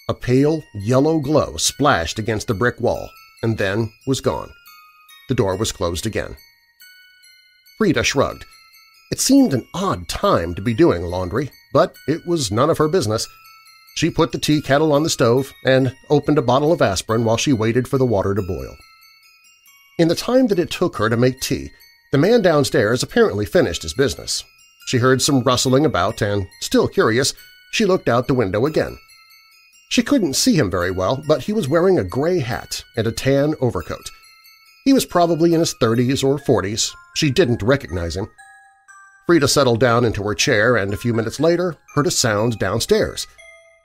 A pale yellow glow splashed against the brick wall and then was gone. The door was closed again. Frieda shrugged. It seemed an odd time to be doing laundry, but it was none of her business. She put the tea kettle on the stove and opened a bottle of aspirin while she waited for the water to boil. In the time that it took her to make tea, the man downstairs apparently finished his business. She heard some rustling about and, still curious, she looked out the window again. She couldn't see him very well, but he was wearing a gray hat and a tan overcoat. He was probably in his 30s or 40s. She didn't recognize him. Frieda settled down into her chair and a few minutes later heard a sound downstairs.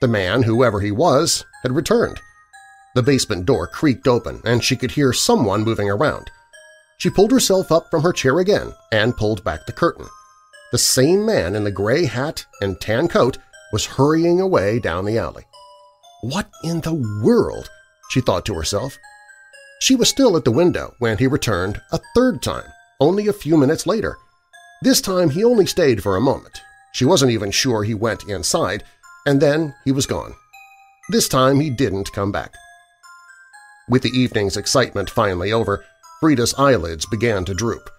The man, whoever he was, had returned. The basement door creaked open and she could hear someone moving around. She pulled herself up from her chair again and pulled back the curtain. The same man in the gray hat and tan coat was hurrying away down the alley. What in the world? She thought to herself. She was still at the window when he returned a third time, only a few minutes later. This time he only stayed for a moment. She wasn't even sure he went inside, and then he was gone. This time he didn't come back. With the evening's excitement finally over, Frieda's eyelids began to droop.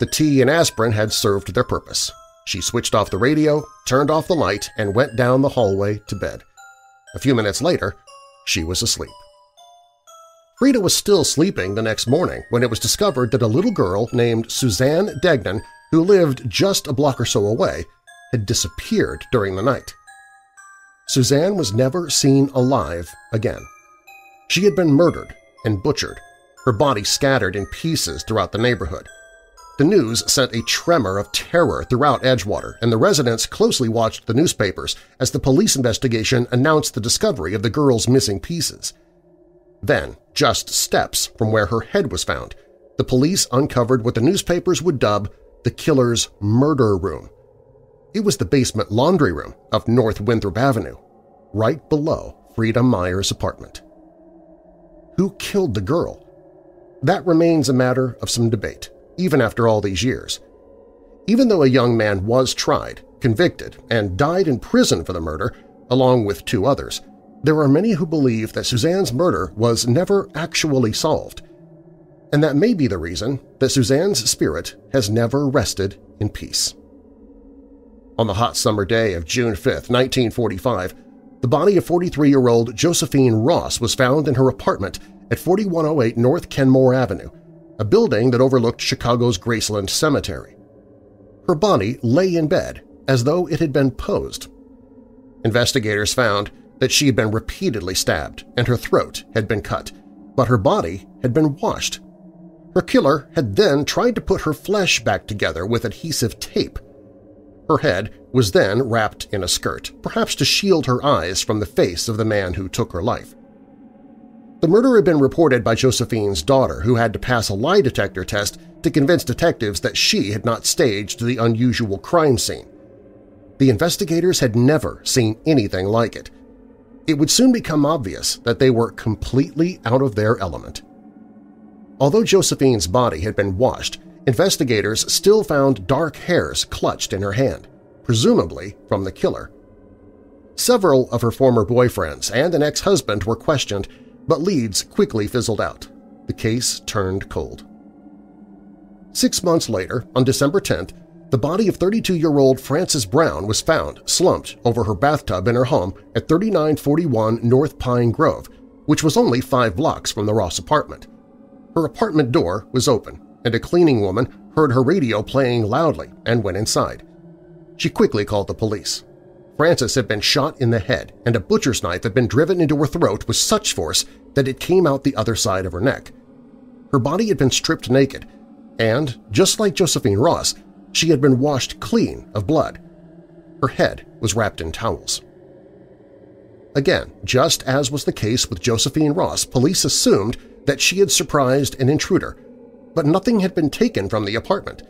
The tea and aspirin had served their purpose. She switched off the radio, turned off the light, and went down the hallway to bed. A few minutes later, she was asleep. Frieda was still sleeping the next morning when it was discovered that a little girl named Suzanne Degnan, who lived just a block or so away, had disappeared during the night. Suzanne was never seen alive again. She had been murdered and butchered, her body scattered in pieces throughout the neighborhood. The news sent a tremor of terror throughout Edgewater, and the residents closely watched the newspapers as the police investigation announced the discovery of the girl's missing pieces. Then, just steps from where her head was found, the police uncovered what the newspapers would dub the killer's murder room. It was the basement laundry room of North Winthrop Avenue, right below Frieda Maier's apartment. Who killed the girl? That remains a matter of some debate, even after all these years. Even though a young man was tried, convicted, and died in prison for the murder, along with two others, there are many who believe that Suzanne's murder was never actually solved, and that may be the reason that Suzanne's spirit has never rested in peace. On the hot summer day of June 5, 1945, the body of 43-year-old Josephine Ross was found in her apartment at 4108 North Kenmore Avenue, a building that overlooked Chicago's Graceland Cemetery. Her body lay in bed as though it had been posed. Investigators found that she had been repeatedly stabbed and her throat had been cut, but her body had been washed. Her killer had then tried to put her flesh back together with adhesive tape. Her head was then wrapped in a skirt, perhaps to shield her eyes from the face of the man who took her life. The murder had been reported by Josephine's daughter, who had to pass a lie detector test to convince detectives that she had not staged the unusual crime scene. The investigators had never seen anything like it. It would soon become obvious that they were completely out of their element. Although Josephine's body had been washed, investigators still found dark hairs clutched in her hand, presumably from the killer. Several of her former boyfriends and an ex-husband were questioned, but leads quickly fizzled out. The case turned cold. 6 months later, on December 10th, the body of 32-year-old Frances Brown was found slumped over her bathtub in her home at 3941 North Pine Grove, which was only 5 blocks from the Ross apartment. Her apartment door was open, and a cleaning woman heard her radio playing loudly and went inside. She quickly called the police. Frances had been shot in the head, and a butcher's knife had been driven into her throat with such force that it came out the other side of her neck. Her body had been stripped naked, and, just like Josephine Ross, she had been washed clean of blood. Her head was wrapped in towels. Again, just as was the case with Josephine Ross, police assumed that she had surprised an intruder, but nothing had been taken from the apartment.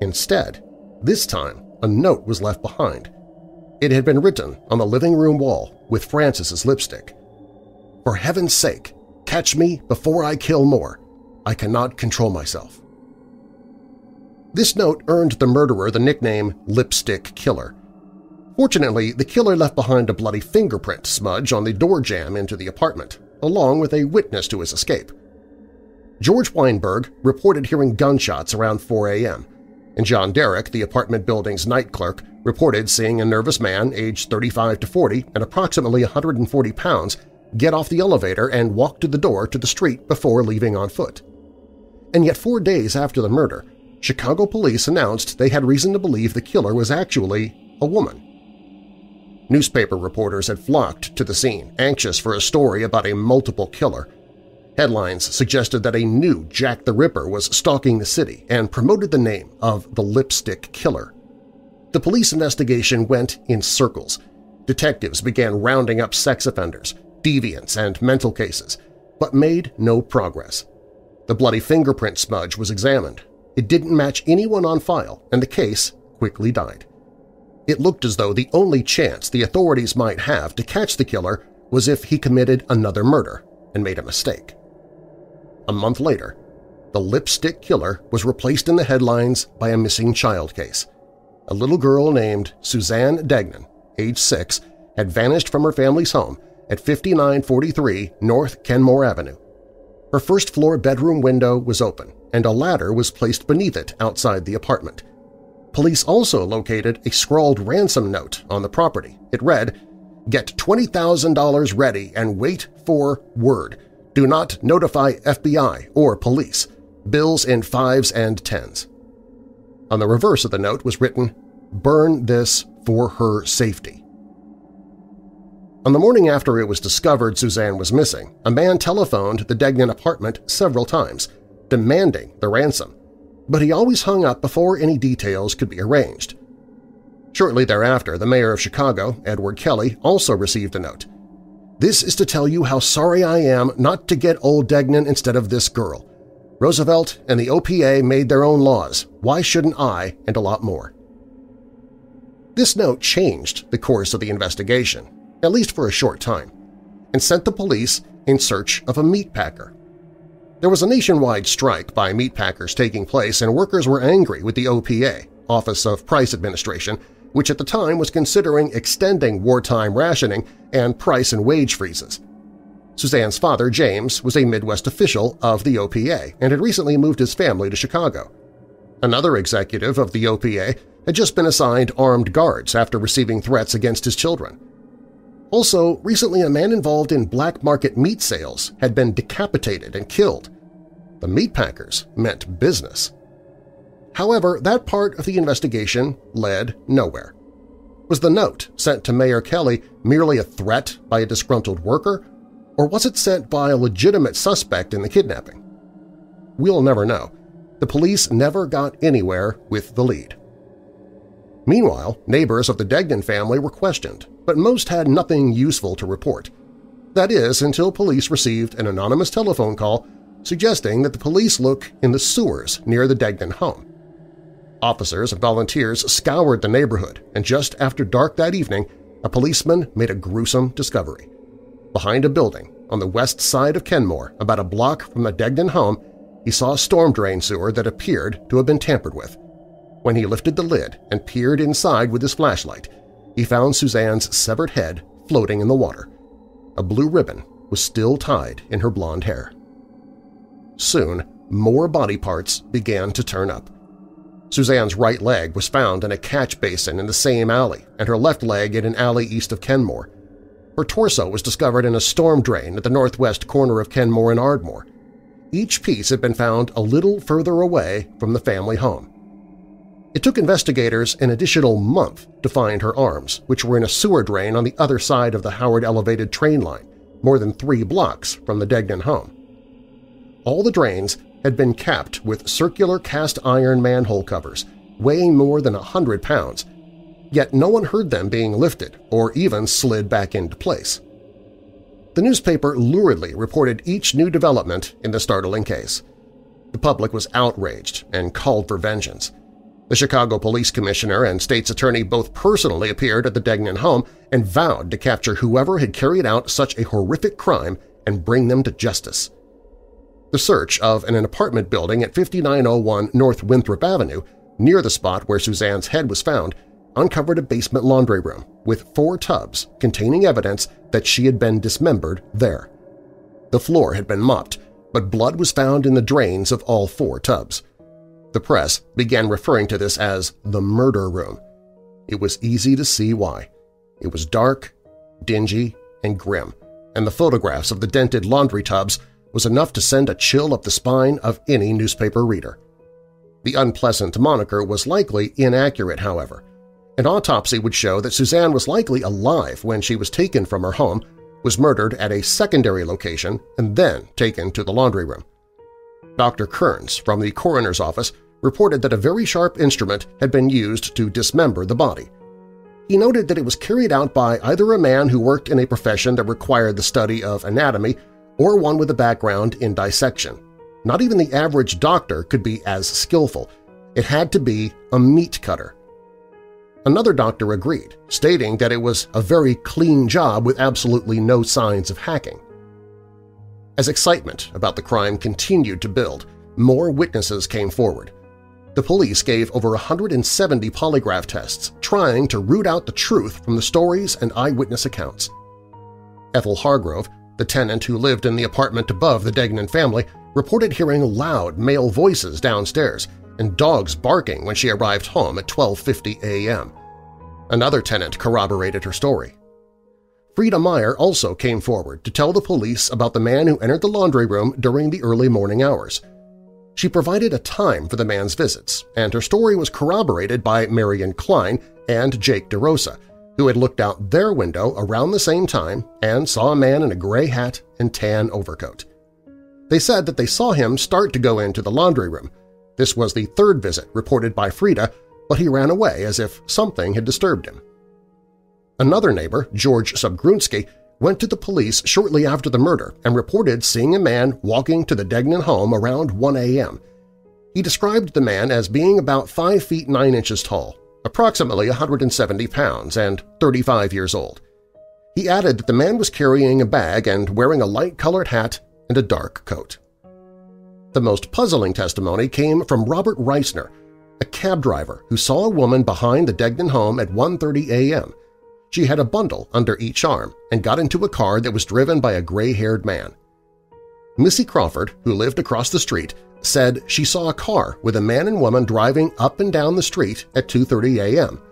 Instead, this time, a note was left behind. It had been written on the living room wall with Frances's lipstick. "For heaven's sake, catch me before I kill more. I cannot control myself." This note earned the murderer the nickname Lipstick Killer. Fortunately, the killer left behind a bloody fingerprint smudge on the door jamb into the apartment, along with a witness to his escape. George Weinberg reported hearing gunshots around 4 a.m., and John Derrick, the apartment building's night clerk, reported seeing a nervous man aged 35 to 40 and approximately 140 pounds get off the elevator and walk to the door to the street before leaving on foot. And yet 4 days after the murder, Chicago police announced they had reason to believe the killer was actually a woman. Newspaper reporters had flocked to the scene, anxious for a story about a multiple killer. Headlines suggested that a new Jack the Ripper was stalking the city and promoted the name of the Lipstick Killer. The police investigation went in circles. Detectives began rounding up sex offenders, deviants, and mental cases, but made no progress. The bloody fingerprint smudge was examined. It didn't match anyone on file, and the case quickly died. It looked as though the only chance the authorities might have to catch the killer was if he committed another murder and made a mistake. A month later, the Lipstick Killer was replaced in the headlines by a missing child case. A little girl named Suzanne Degnan, age 6, had vanished from her family's home at 5943 North Kenmore Avenue. Her first-floor bedroom window was open, and a ladder was placed beneath it outside the apartment. Police also located a scrawled ransom note on the property. It read, "Get $20,000 ready and wait for word. Do not notify FBI or police. Bills in 5s and 10s." On the reverse of the note was written, "Burn this for her safety." On the morning after it was discovered Suzanne was missing, a man telephoned the Degnan apartment several times, demanding the ransom, but he always hung up before any details could be arranged. Shortly thereafter, the mayor of Chicago, Edward Kelly, also received a note. "This is to tell you how sorry I am not to get old Degnan instead of this girl. Roosevelt and the OPA made their own laws. Why shouldn't I?" and a lot more. This note changed the course of the investigation, at least for a short time, and sent the police in search of a meatpacker. There was a nationwide strike by meatpackers taking place, and workers were angry with the OPA, Office of Price Administration, which at the time was considering extending wartime rationing and price and wage freezes. Suzanne's father, James, was a Midwest official of the OPA and had recently moved his family to Chicago. Another executive of the OPA had just been assigned armed guards after receiving threats against his children. Also, recently a man involved in black market meat sales had been decapitated and killed. The meatpackers meant business. However, that part of the investigation led nowhere. Was the note sent to Mayor Kelly merely a threat by a disgruntled worker, or was it sent by a legitimate suspect in the kidnapping? We'll never know. The police never got anywhere with the lead. Meanwhile, neighbors of the Degnan family were questioned, but most had nothing useful to report. That is, until police received an anonymous telephone call suggesting that the police look in the sewers near the Degnan home. Officers and volunteers scoured the neighborhood, and just after dark that evening, a policeman made a gruesome discovery. Behind a building on the west side of Kenmore, about a block from the Degnan home, he saw a storm drain sewer that appeared to have been tampered with. When he lifted the lid and peered inside with his flashlight, he found Suzanne's severed head floating in the water. A blue ribbon was still tied in her blonde hair. Soon, more body parts began to turn up. Suzanne's right leg was found in a catch basin in the same alley, and her left leg in an alley east of Kenmore. Her torso was discovered in a storm drain at the northwest corner of Kenmore and Ardmore. Each piece had been found a little further away from the family home. It took investigators an additional month to find her arms, which were in a sewer drain on the other side of the Howard Elevated train line, more than 3 blocks from the Degnan home. All the drains had been capped with circular cast-iron manhole covers, weighing more than 100 pounds, yet no one heard them being lifted or even slid back into place. The newspaper luridly reported each new development in the startling case. The public was outraged and called for vengeance. The Chicago Police Commissioner and State's Attorney both personally appeared at the Degnan home and vowed to capture whoever had carried out such a horrific crime and bring them to justice. The search of an apartment building at 5901 North Winthrop Avenue, near the spot where Suzanne's head was found, uncovered a basement laundry room with 4 tubs containing evidence that she had been dismembered there. The floor had been mopped, but blood was found in the drains of all 4 tubs. The press began referring to this as the murder room. It was easy to see why. It was dark, dingy, and grim, and the photographs of the dented laundry tubs was enough to send a chill up the spine of any newspaper reader. The unpleasant moniker was likely inaccurate, however. An autopsy would show that Suzanne was likely alive when she was taken from her home, was murdered at a secondary location and then taken to the laundry room. Dr. Kearns from the coroner's office reported that a very sharp instrument had been used to dismember the body. He noted that it was carried out by either a man who worked in a profession that required the study of anatomy or one with a background in dissection. Not even the average doctor could be as skillful. It had to be a meat cutter. Another doctor agreed, stating that it was a very clean job with absolutely no signs of hacking. As excitement about the crime continued to build, more witnesses came forward. The police gave over 170 polygraph tests, trying to root out the truth from the stories and eyewitness accounts. Ethel Hargrove, the tenant who lived in the apartment above the Degnan family, reported hearing loud male voices downstairs and dogs barking when she arrived home at 12:50 a.m. Another tenant corroborated her story. Frieda Maier also came forward to tell the police about the man who entered the laundry room during the early morning hours. She provided a time for the man's visits, and her story was corroborated by Marion Klein and Jake DeRosa, who had looked out their window around the same time and saw a man in a gray hat and tan overcoat. They said that they saw him start to go into the laundry room. This was the third visit reported by Frieda, but he ran away as if something had disturbed him. Another neighbor, George Subgrunski, went to the police shortly after the murder and reported seeing a man walking to the Degnan home around 1 a.m. He described the man as being about 5 feet 9 inches tall, approximately 170 pounds, and 35 years old. He added that the man was carrying a bag and wearing a light-colored hat and a dark coat. The most puzzling testimony came from Robert Reisner, a cab driver who saw a woman behind the Degnan home at 1:30 a.m. She had a bundle under each arm and got into a car that was driven by a gray-haired man. Missy Crawford, who lived across the street, said she saw a car with a man and woman driving up and down the street at 2:30 a.m.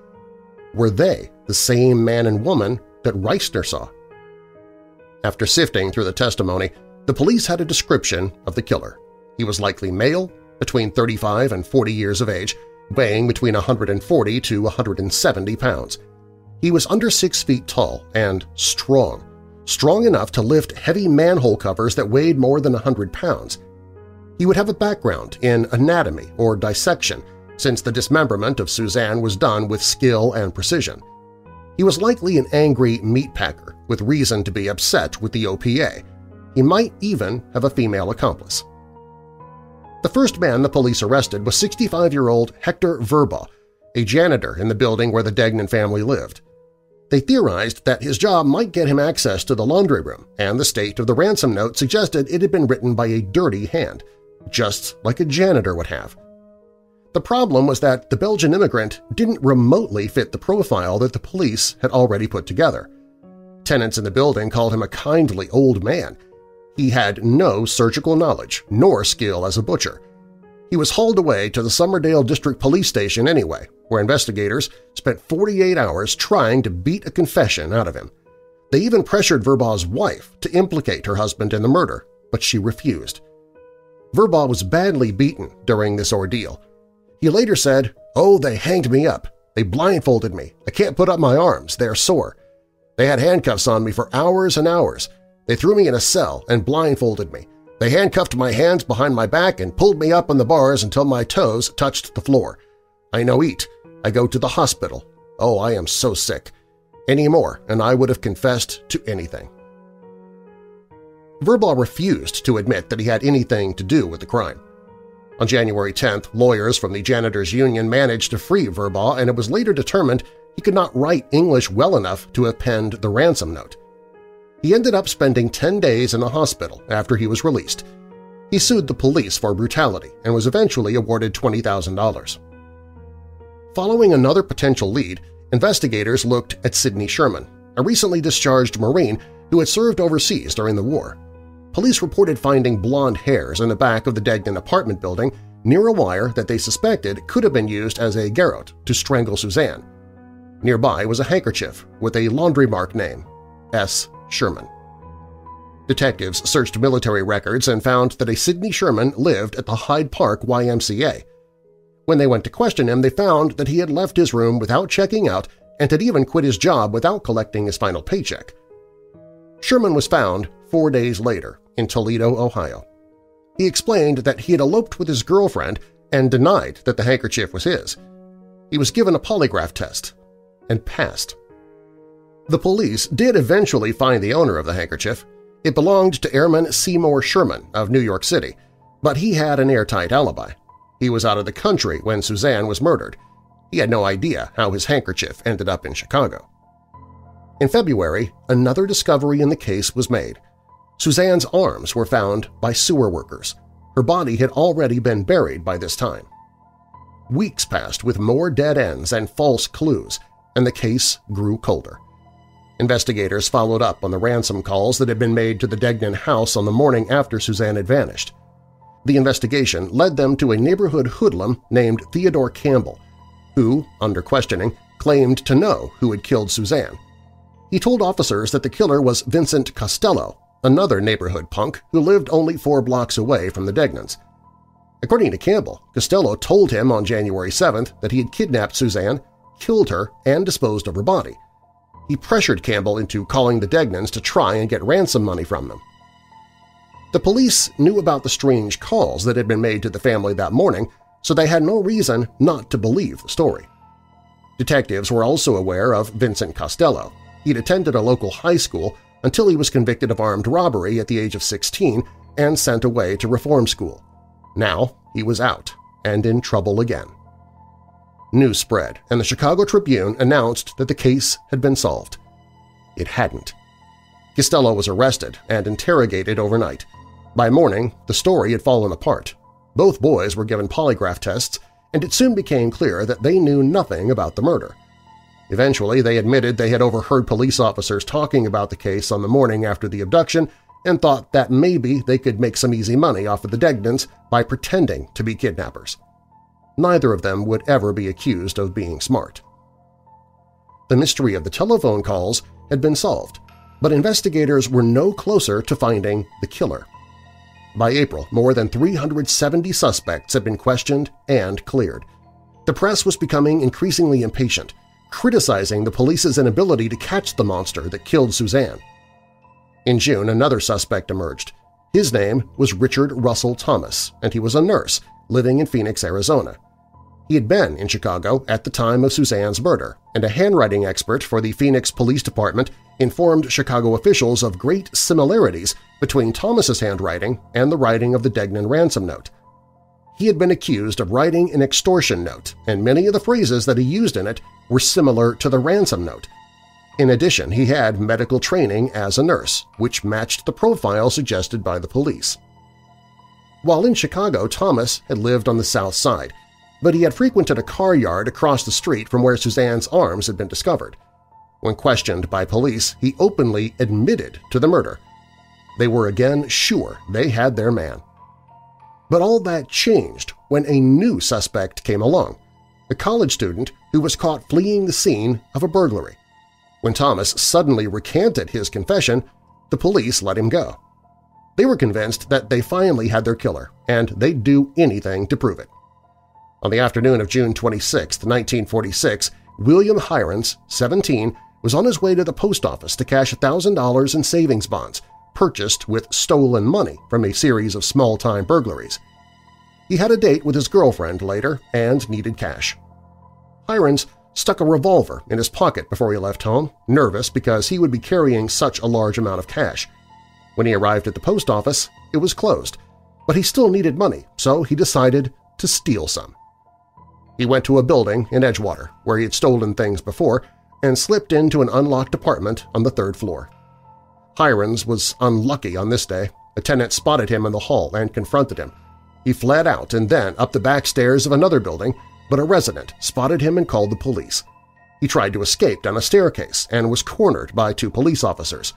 Were they the same man and woman that Reisner saw? After sifting through the testimony, the police had a description of the killer. He was likely male, between 35 and 40 years of age, weighing between 140 to 170 pounds. He was under 6 feet tall and strong, strong enough to lift heavy manhole covers that weighed more than 100 pounds. He would have a background in anatomy or dissection, since the dismemberment of Suzanne was done with skill and precision. He was likely an angry meatpacker with reason to be upset with the OPA. He might even have a female accomplice. The first man the police arrested was 65-year-old Hector Verbaugh, a janitor in the building where the Degnan family lived. They theorized that his job might get him access to the laundry room, and the state of the ransom note suggested it had been written by a dirty hand, just like a janitor would have. The problem was that the Belgian immigrant didn't remotely fit the profile that the police had already put together. Tenants in the building called him a kindly old man. He had no surgical knowledge nor skill as a butcher. He was hauled away to the Somerdale District Police Station anyway, where investigators spent 48 hours trying to beat a confession out of him. They even pressured Verbaugh's wife to implicate her husband in the murder, but she refused. Verbaugh was badly beaten during this ordeal. He later said, "Oh, they hanged me up. They blindfolded me. I can't put up my arms. They are sore. They had handcuffs on me for hours and hours. They threw me in a cell and blindfolded me. They handcuffed my hands behind my back and pulled me up on the bars until my toes touched the floor. I no eat. I go to the hospital. Oh, I am so sick. Any more, and I would have confessed to anything." Verbaugh refused to admit that he had anything to do with the crime. On January 10th, lawyers from the janitors' union managed to free Verbaugh, and it was later determined he could not write English well enough to have penned the ransom note. He ended up spending 10 days in the hospital after he was released. He sued the police for brutality and was eventually awarded $20,000. Following another potential lead, investigators looked at Sydney Sherman, a recently discharged Marine who had served overseas during the war. Police reported finding blonde hairs in the back of the Degnan apartment building near a wire that they suspected could have been used as a garrote to strangle Suzanne. Nearby was a handkerchief with a laundry mark name, S. Sherman. Detectives searched military records and found that a Sydney Sherman lived at the Hyde Park YMCA. When they went to question him, they found that he had left his room without checking out and had even quit his job without collecting his final paycheck. Sherman was found 4 days later in Toledo, Ohio. He explained that he had eloped with his girlfriend and denied that the handkerchief was his. He was given a polygraph test and passed. The police did eventually find the owner of the handkerchief. It belonged to Airman Seymour Sherman of New York City, but he had an airtight alibi. He was out of the country when Suzanne was murdered. He had no idea how his handkerchief ended up in Chicago. In February, another discovery in the case was made. Suzanne's arms were found by sewer workers. Her body had already been buried by this time. Weeks passed with more dead ends and false clues, and the case grew colder. Investigators followed up on the ransom calls that had been made to the Degnan house on the morning after Suzanne had vanished. The investigation led them to a neighborhood hoodlum named Theodore Campbell, who, under questioning, claimed to know who had killed Suzanne. He told officers that the killer was Vincent Costello, another neighborhood punk who lived only 4 blocks away from the Degnans. According to Campbell, Costello told him on January 7th that he had kidnapped Suzanne, killed her, and disposed of her body. He pressured Campbell into calling the Degnans to try and get ransom money from them. The police knew about the strange calls that had been made to the family that morning, so they had no reason not to believe the story. Detectives were also aware of Vincent Costello. He'd attended a local high school until he was convicted of armed robbery at the age of 16 and sent away to reform school. Now he was out and in trouble again. News spread, and the Chicago Tribune announced that the case had been solved. It hadn't. Costello was arrested and interrogated overnight. By morning, the story had fallen apart. Both boys were given polygraph tests, and it soon became clear that they knew nothing about the murder. Eventually, they admitted they had overheard police officers talking about the case on the morning after the abduction and thought that maybe they could make some easy money off of the Degnans by pretending to be kidnappers. Neither of them would ever be accused of being smart. The mystery of the telephone calls had been solved, but investigators were no closer to finding the killer. By April, more than 370 suspects had been questioned and cleared. The press was becoming increasingly impatient, criticizing the police's inability to catch the monster that killed Suzanne. In June, another suspect emerged. His name was Richard Russell Thomas, and he was a nurse living in Phoenix, Arizona. He had been in Chicago at the time of Suzanne's murder, and a handwriting expert for the Phoenix Police Department informed Chicago officials of great similarities between Thomas's handwriting and the writing of the Degnan ransom note. He had been accused of writing an extortion note, and many of the phrases that he used in it were similar to the ransom note. In addition, he had medical training as a nurse, which matched the profile suggested by the police. While in Chicago, Thomas had lived on the South Side, but he had frequented a car yard across the street from where Suzanne's arms had been discovered. When questioned by police, he openly admitted to the murder. They were again sure they had their man. But all that changed when a new suspect came along, a college student who was caught fleeing the scene of a burglary. When Thomas suddenly recanted his confession, the police let him go. They were convinced that they finally had their killer, and they'd do anything to prove it. On the afternoon of June 26, 1946, William Heirens, 17, was on his way to the post office to cash $1,000 in savings bonds, purchased with stolen money from a series of small-time burglaries. He had a date with his girlfriend later and needed cash. Heirens stuck a revolver in his pocket before he left home, nervous because he would be carrying such a large amount of cash. When he arrived at the post office, it was closed, but he still needed money, so he decided to steal some. He went to a building in Edgewater, where he had stolen things before, and slipped into an unlocked apartment on the 3rd floor. Heirens was unlucky on this day. A tenant spotted him in the hall and confronted him. He fled out and then up the back stairs of another building, but a resident spotted him and called the police. He tried to escape down a staircase and was cornered by 2 police officers.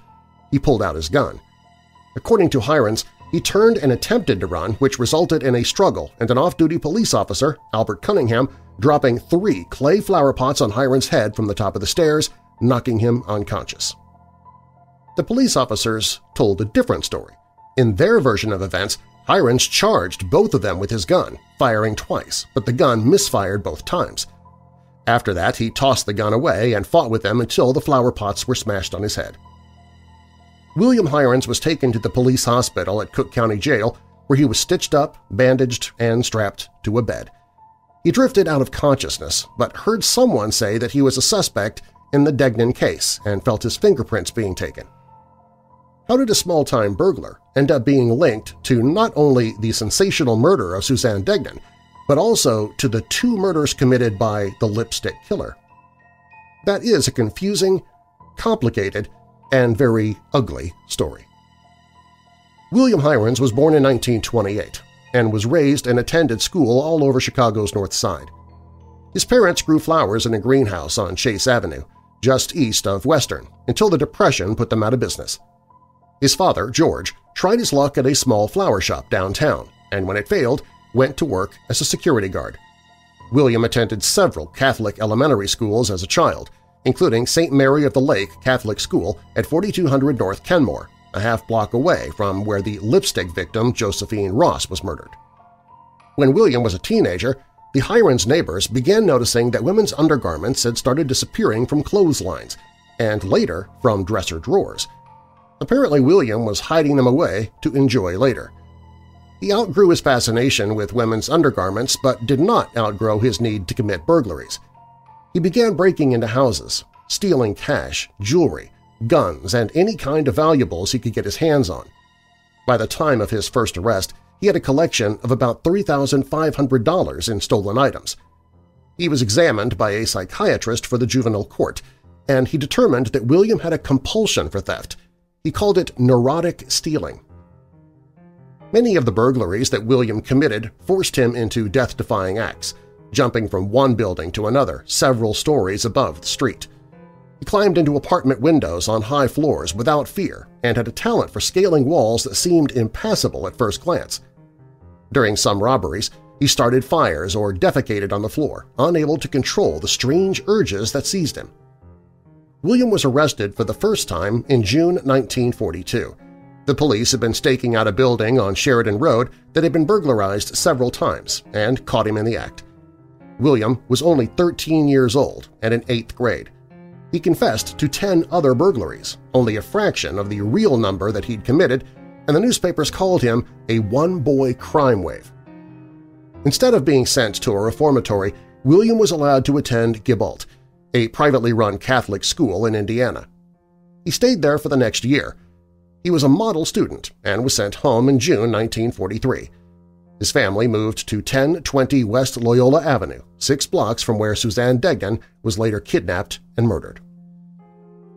He pulled out his gun. According to Heirens, he turned and attempted to run, which resulted in a struggle and an off-duty police officer, Albert Cunningham, dropping 3 clay flower pots on Heirens' head from the top of the stairs, knocking him unconscious. The police officers told a different story. In their version of events, Heirens charged both of them with his gun, firing twice, but the gun misfired both times. After that, he tossed the gun away and fought with them until the flower pots were smashed on his head. William Heirens was taken to the police hospital at Cook County Jail, where he was stitched up, bandaged, and strapped to a bed. He drifted out of consciousness, but heard someone say that he was a suspect in the Degnan case and felt his fingerprints being taken. How did a small-time burglar end up being linked to not only the sensational murder of Suzanne Degnan, but also to the two murders committed by the Lipstick Killer? That is a confusing, complicated, and very ugly story. William Heirens was born in 1928 and was raised and attended school all over Chicago's North Side. His parents grew flowers in a greenhouse on Chase Avenue, just east of Western, until the Depression put them out of business. His father, George, tried his luck at a small flower shop downtown, and when it failed, went to work as a security guard. William attended several Catholic elementary schools as a child, including St. Mary of the Lake Catholic School at 4200 North Kenmore, a half-block away from where the Lipstick victim Josephine Ross was murdered. When William was a teenager, the Heirens' neighbors began noticing that women's undergarments had started disappearing from clotheslines and later from dresser drawers. Apparently, William was hiding them away to enjoy later. He outgrew his fascination with women's undergarments but did not outgrow his need to commit burglaries. He began breaking into houses, stealing cash, jewelry, guns, and any kind of valuables he could get his hands on. By the time of his first arrest, he had a collection of about $3,500 in stolen items. He was examined by a psychiatrist for the juvenile court, and he determined that William had a compulsion for theft. He called it neurotic stealing. Many of the burglaries that William committed forced him into death-defying acts, jumping from one building to another several stories above the street. He climbed into apartment windows on high floors without fear and had a talent for scaling walls that seemed impassable at first glance. During some robberies, he started fires or defecated on the floor, unable to control the strange urges that seized him. William was arrested for the first time in June 1942. The police had been staking out a building on Sheridan Road that had been burglarized several times and caught him in the act. William was only 13 years old and in 8th grade. He confessed to 10 other burglaries, only a fraction of the real number that he'd committed, and the newspapers called him a one-boy crime wave. Instead of being sent to a reformatory, William was allowed to attend Gibalt, a privately run Catholic school in Indiana. He stayed there for the next year. He was a model student and was sent home in June 1943. His family moved to 1020 West Loyola Avenue, 6 blocks from where Suzanne Degnan was later kidnapped and murdered.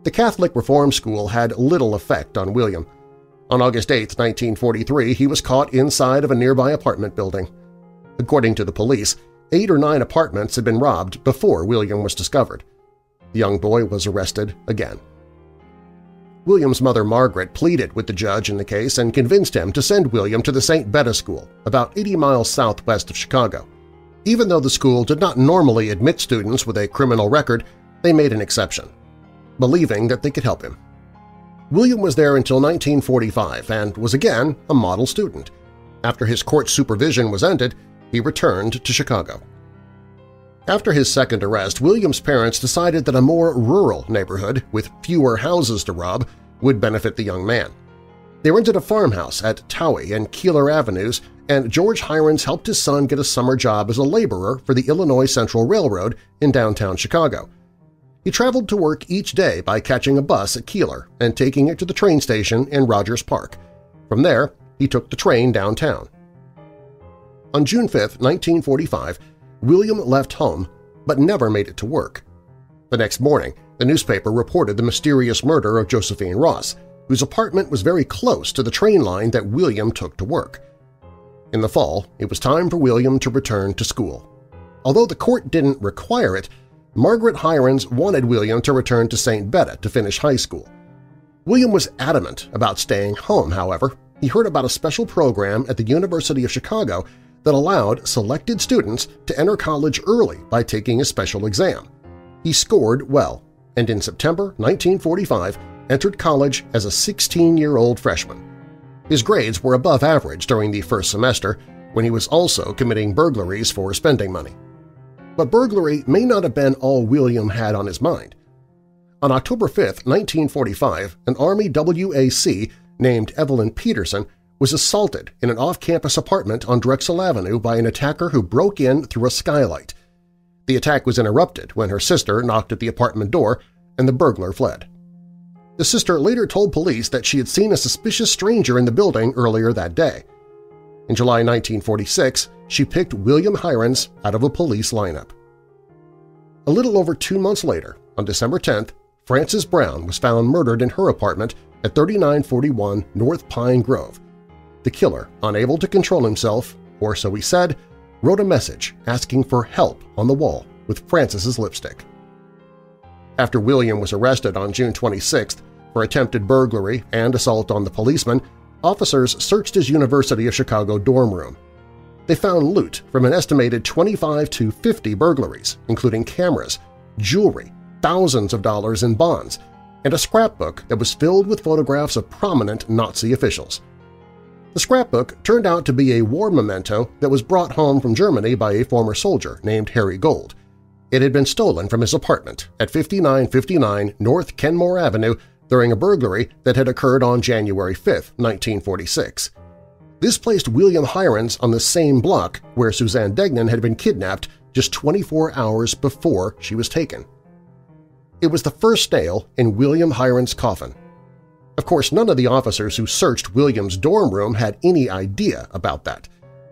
The Catholic Reform School had little effect on William. On August 8, 1943, he was caught inside of a nearby apartment building. According to the police, 8 or 9 apartments had been robbed before William was discovered. The young boy was arrested again. William's mother Margaret pleaded with the judge in the case and convinced him to send William to the St. Beda School, about 80 miles southwest of Chicago. Even though the school did not normally admit students with a criminal record, they made an exception, believing that they could help him. William was there until 1945 and was again a model student. After his court supervision was ended, he returned to Chicago. After his second arrest, William's parents decided that a more rural neighborhood with fewer houses to rob would benefit the young man. They rented a farmhouse at Towie and Keeler Avenues, and George Heirens helped his son get a summer job as a laborer for the Illinois Central Railroad in downtown Chicago. He traveled to work each day by catching a bus at Keeler and taking it to the train station in Rogers Park. From there, he took the train downtown. On June 5, 1945, William left home but never made it to work. The next morning, the newspaper reported the mysterious murder of Josephine Ross, whose apartment was very close to the train line that William took to work. In the fall, it was time for William to return to school. Although the court didn't require it, Margaret Heirens wanted William to return to St. Beda to finish high school. William was adamant about staying home, however. He heard about a special program at the University of Chicago that allowed selected students to enter college early by taking a special exam. He scored well, and in September 1945 entered college as a 16-year-old freshman. His grades were above average during the first semester, when he was also committing burglaries for spending money. But burglary may not have been all William had on his mind. On October 5, 1945, an Army WAC named Evelyn Peterson was assaulted in an off-campus apartment on Drexel Avenue by an attacker who broke in through a skylight. The attack was interrupted when her sister knocked at the apartment door and the burglar fled. The sister later told police that she had seen a suspicious stranger in the building earlier that day. In July 1946, she picked William Heirens out of a police lineup. A little over 2 months later, on December 10th, Frances Brown was found murdered in her apartment at 3941 North Pine Grove. The killer, unable to control himself, or so he said, wrote a message asking for help on the wall with Frances's lipstick. After William was arrested on June 26th for attempted burglary and assault on the policeman, officers searched his University of Chicago dorm room. They found loot from an estimated 25 to 50 burglaries, including cameras, jewelry, thousands of dollars in bonds, and a scrapbook that was filled with photographs of prominent Nazi officials. The scrapbook turned out to be a war memento that was brought home from Germany by a former soldier named Harry Gold. It had been stolen from his apartment at 5959 North Kenmore Avenue during a burglary that had occurred on January 5, 1946. This placed William Heirens on the same block where Suzanne Degnan had been kidnapped just 24 hours before she was taken. It was the first nail in William Heirens' coffin. Of course, none of the officers who searched William's dorm room had any idea about that.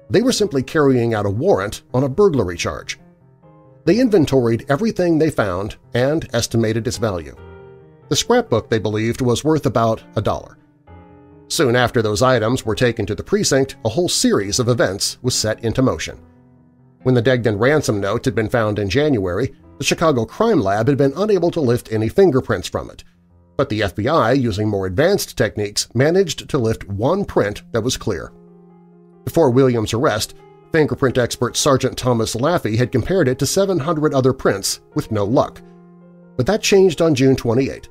They were simply carrying out a warrant on a burglary charge. They inventoried everything they found and estimated its value. The scrapbook, they believed, was worth about $1. Soon after those items were taken to the precinct, a whole series of events was set into motion. When the Degnan ransom note had been found in January, the Chicago Crime Lab had been unable to lift any fingerprints from it, but the FBI, using more advanced techniques, managed to lift one print that was clear. Before William's arrest, fingerprint expert Sergeant Thomas Laffey had compared it to 700 other prints with no luck. But that changed on June 28.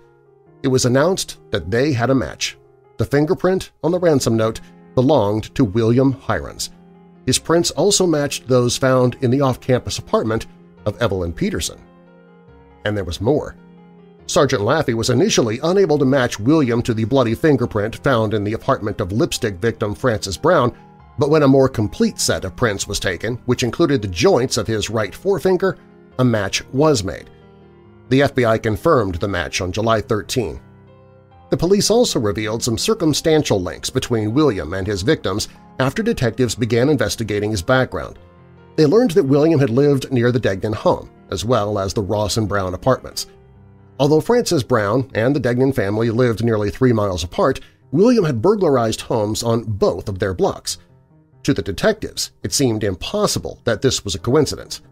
It was announced that they had a match. The fingerprint on the ransom note belonged to William Heirens. His prints also matched those found in the off-campus apartment of Evelyn Peterson. And there was more. Sergeant Laffey was initially unable to match William to the bloody fingerprint found in the apartment of lipstick victim Frances Brown, but when a more complete set of prints was taken, which included the joints of his right forefinger, a match was made. The FBI confirmed the match on July 13. The police also revealed some circumstantial links between William and his victims after detectives began investigating his background. They learned that William had lived near the Degnan home, as well as the Ross and Brown apartments. Although Frances Brown and the Degnan family lived nearly 3 miles apart, William had burglarized homes on both of their blocks. To the detectives, it seemed impossible that this was a coincidence.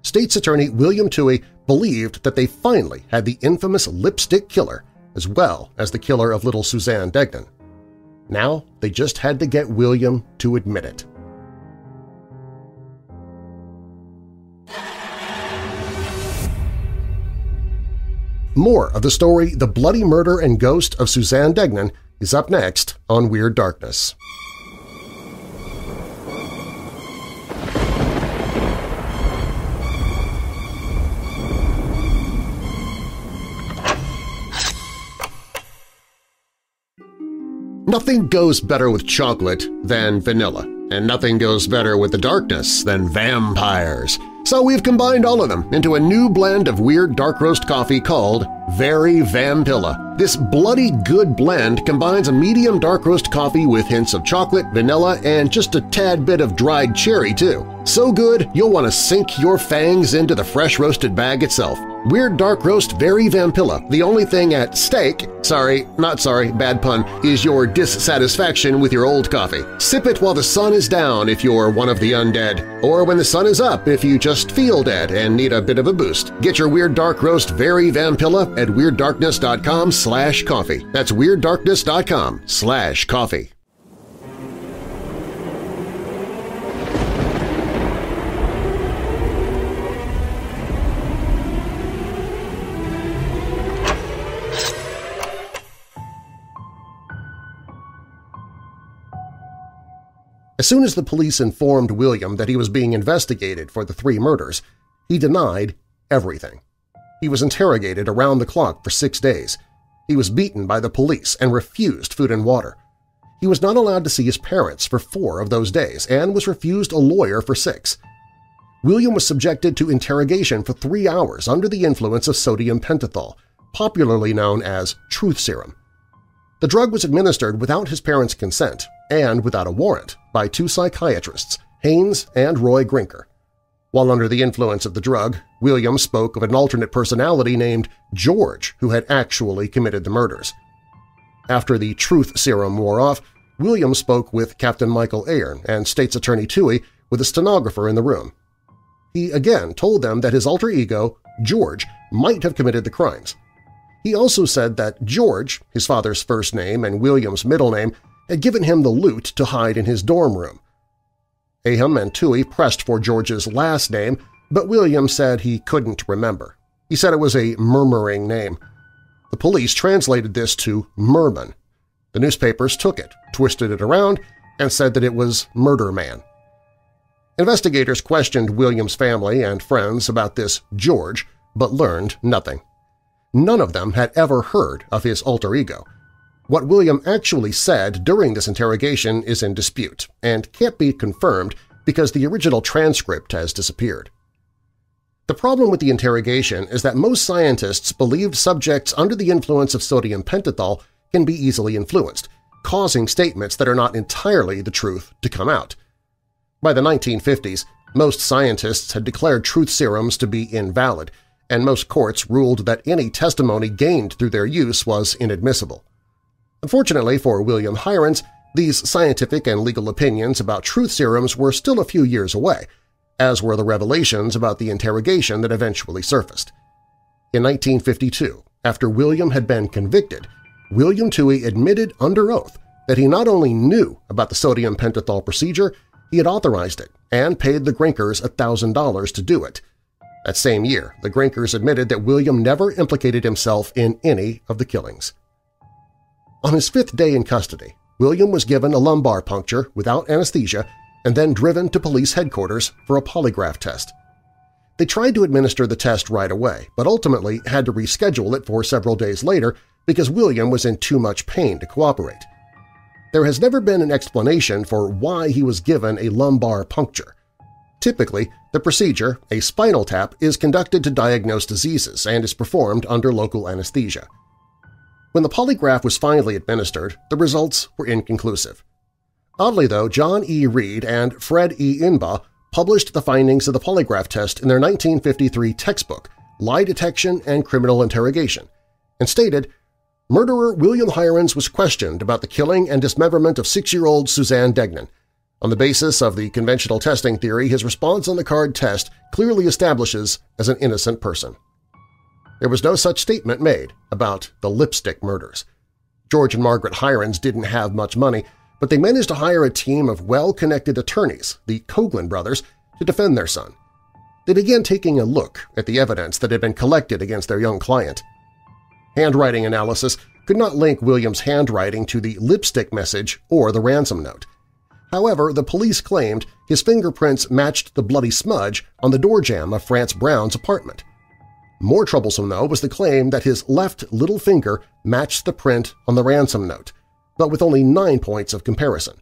State's attorney William Tuohy believed that they finally had the infamous lipstick killer, as well as the killer of little Suzanne Degnan. Now they just had to get William to admit it. More of the story The Bloody Murder and Ghost of Suzanne Degnan is up next on Weird Darkness. Nothing goes better with chocolate than vanilla, and nothing goes better with the darkness than vampires. So we've combined all of them into a new blend of weird dark roast coffee called Very Vampilla. This bloody good blend combines a medium dark roast coffee with hints of chocolate, vanilla, and just a tad bit of dried cherry, too. So good, you'll want to sink your fangs into the fresh roasted bag itself. Weird Dark Roast Very Vampilla, the only thing at stake – sorry, not sorry, bad pun – is your dissatisfaction with your old coffee. Sip it while the sun is down if you're one of the undead, or when the sun is up if you just feel dead and need a bit of a boost. Get your Weird Dark Roast Very Vampilla at WeirdDarkness.com/coffee. That's WeirdDarkness.com/coffee. As soon as the police informed William that he was being investigated for the three murders, he denied everything. He He was interrogated around the clock for 6 days. He was beaten by the police and refused food and water. He was not allowed to see his parents for 4 of those days and was refused a lawyer for 6. William was subjected to interrogation for 3 hours under the influence of sodium pentothal, popularly known as truth serum. The drug was administered without his parents' consent and without a warrant by 2 psychiatrists, Haynes and Roy Grinker. While under the influence of the drug, William spoke of an alternate personality named George who had actually committed the murders. After the truth serum wore off, William spoke with Captain Michael Ayrn and State's Attorney Tuohy with a stenographer in the room. He again told them that his alter ego, George, might have committed the crimes. He also said that George, his father's first name and William's middle name, had given him the loot to hide in his dorm room. Aham and Tuohy pressed for George's last name, but William said he couldn't remember. He said it was a murmuring name. The police translated this to Merman. The newspapers took it, twisted it around, and said that it was Murder Man. Investigators questioned William's family and friends about this George, but learned nothing. None of them had ever heard of his alter ego. What William actually said during this interrogation is in dispute and can't be confirmed because the original transcript has disappeared. The problem with the interrogation is that most scientists believe subjects under the influence of sodium pentothal can be easily influenced, causing statements that are not entirely the truth to come out. By the 1950s, most scientists had declared truth serums to be invalid, and most courts ruled that any testimony gained through their use was inadmissible. Unfortunately for William Heirens, these scientific and legal opinions about truth serums were still a few years away, as were the revelations about the interrogation that eventually surfaced. In 1952, after William had been convicted, William Tuohy admitted under oath that he not only knew about the sodium pentothal procedure, he had authorized it and paid the Grinkers $1,000 to do it. That same year, the Grinkers admitted that William never implicated himself in any of the killings. On his 5th day in custody, William was given a lumbar puncture without anesthesia and then driven to police headquarters for a polygraph test. They tried to administer the test right away, but ultimately had to reschedule it for several days later because William was in too much pain to cooperate. There has never been an explanation for why he was given a lumbar puncture. Typically, the procedure, a spinal tap, is conducted to diagnose diseases and is performed under local anesthesia. When the polygraph was finally administered, the results were inconclusive. Oddly, though, John E. Reed and Fred E. Inbaugh published the findings of the polygraph test in their 1953 textbook, Lie Detection and Criminal Interrogation, and stated, "Murderer William Heirens was questioned about the killing and dismemberment of 6-year-old Suzanne Degnan. On the basis of the conventional testing theory, his response on the card test clearly establishes as an innocent person." There was no such statement made about the lipstick murders. George and Margaret Heirens didn't have much money, but they managed to hire a team of well-connected attorneys, the Coghlan brothers, to defend their son. They began taking a look at the evidence that had been collected against their young client. Handwriting analysis could not link William's handwriting to the lipstick message or the ransom note. However, the police claimed his fingerprints matched the bloody smudge on the door jamb of Frances Brown's apartment. More troublesome, though, was the claim that his left little finger matched the print on the ransom note, but with only 9 points of comparison.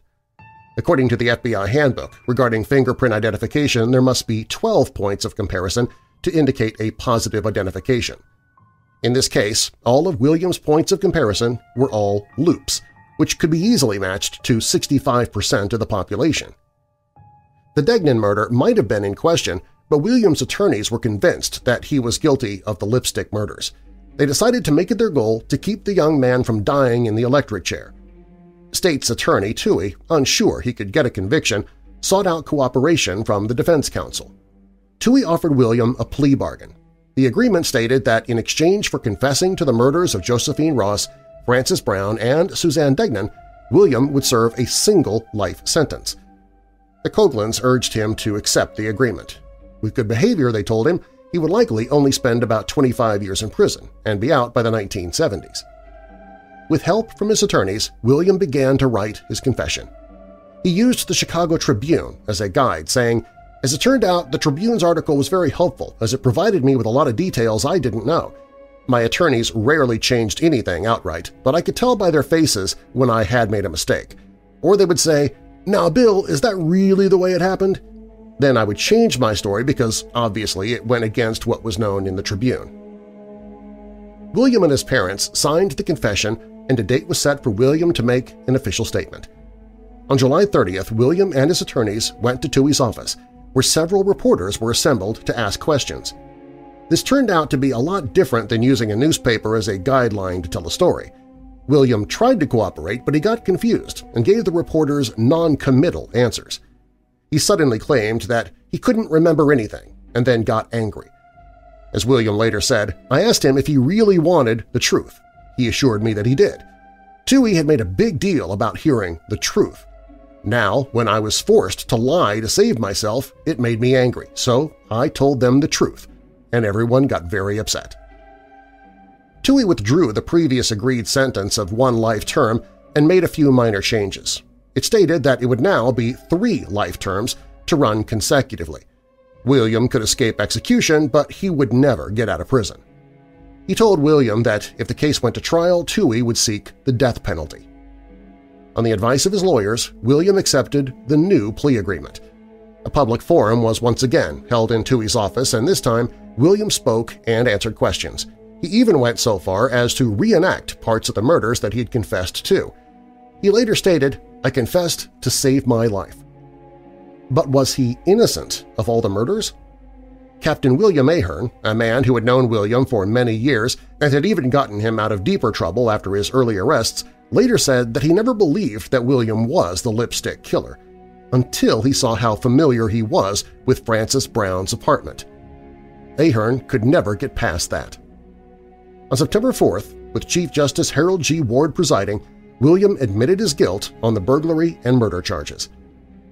According to the FBI handbook, regarding fingerprint identification, there must be 12 points of comparison to indicate a positive identification. In this case, all of William's points of comparison were all loops, which could be easily matched to 65% of the population. The Degnan murder might have been in question, but William's attorneys were convinced that he was guilty of the lipstick murders. They decided to make it their goal to keep the young man from dying in the electric chair. State's Attorney Tuohy, unsure he could get a conviction, sought out cooperation from the defense counsel. Tuohy offered William a plea bargain. The agreement stated that in exchange for confessing to the murders of Josephine Ross, Frances Brown, and Suzanne Degnan, William would serve a single life sentence. The Coghlan's urged him to accept the agreement. With good behavior, they told him, he would likely only spend about 25 years in prison and be out by the 1970s. With help from his attorneys, William began to write his confession. He used the Chicago Tribune as a guide, saying, As it turned out, the Tribune's article was very helpful as it provided me with a lot of details I didn't know. My attorneys rarely changed anything outright, but I could tell by their faces when I had made a mistake. Or they would say, "Now, Bill, is that really the way it happened?" Then I would change my story because, obviously, it went against what was known in the Tribune. William and his parents signed the confession, and a date was set for William to make an official statement. On July 30th, William and his attorneys went to Tuohy's office, where several reporters were assembled to ask questions. This turned out to be a lot different than using a newspaper as a guideline to tell a story. William tried to cooperate, but he got confused and gave the reporters non-committal answers. He suddenly claimed that he couldn't remember anything and then got angry. As William later said, "I asked him if he really wanted the truth. He assured me that he did. Tuohy had made a big deal about hearing the truth. Now, when I was forced to lie to save myself, it made me angry, so I told them the truth, and everyone got very upset." Tuohy withdrew the previous agreed sentence of one life term and made a few minor changes. It stated that it would now be 3 life terms to run consecutively. William could escape execution, but he would never get out of prison. He told William that if the case went to trial, Tuohy would seek the death penalty. On the advice of his lawyers, William accepted the new plea agreement. A public forum was once again held in Tuohy's office, and this time William spoke and answered questions. He even went so far as to reenact parts of the murders that he had confessed to. He later stated, "I confessed to save my life." But was he innocent of all the murders? Captain William Ahern, a man who had known William for many years and had even gotten him out of deeper trouble after his early arrests, later said that he never believed that William was the lipstick killer, until he saw how familiar he was with Frances Brown's apartment. Ahern could never get past that. On September 4th, with Chief Justice Harold G. Ward presiding, William admitted his guilt on the burglary and murder charges.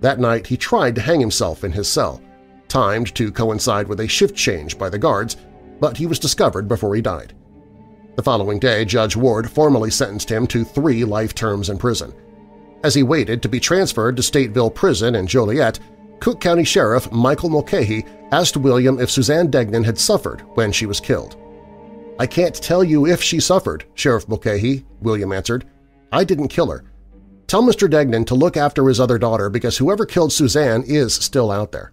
That night he tried to hang himself in his cell, timed to coincide with a shift change by the guards, but he was discovered before he died. The following day, Judge Ward formally sentenced him to 3 life terms in prison. As he waited to be transferred to Stateville Prison in Joliet, Cook County Sheriff Michael Mulcahy asked William if Suzanne Degnan had suffered when she was killed. "I can't tell you if she suffered, Sheriff Mulcahy," William answered. "I didn't kill her. Tell Mr. Degnan to look after his other daughter because whoever killed Suzanne is still out there."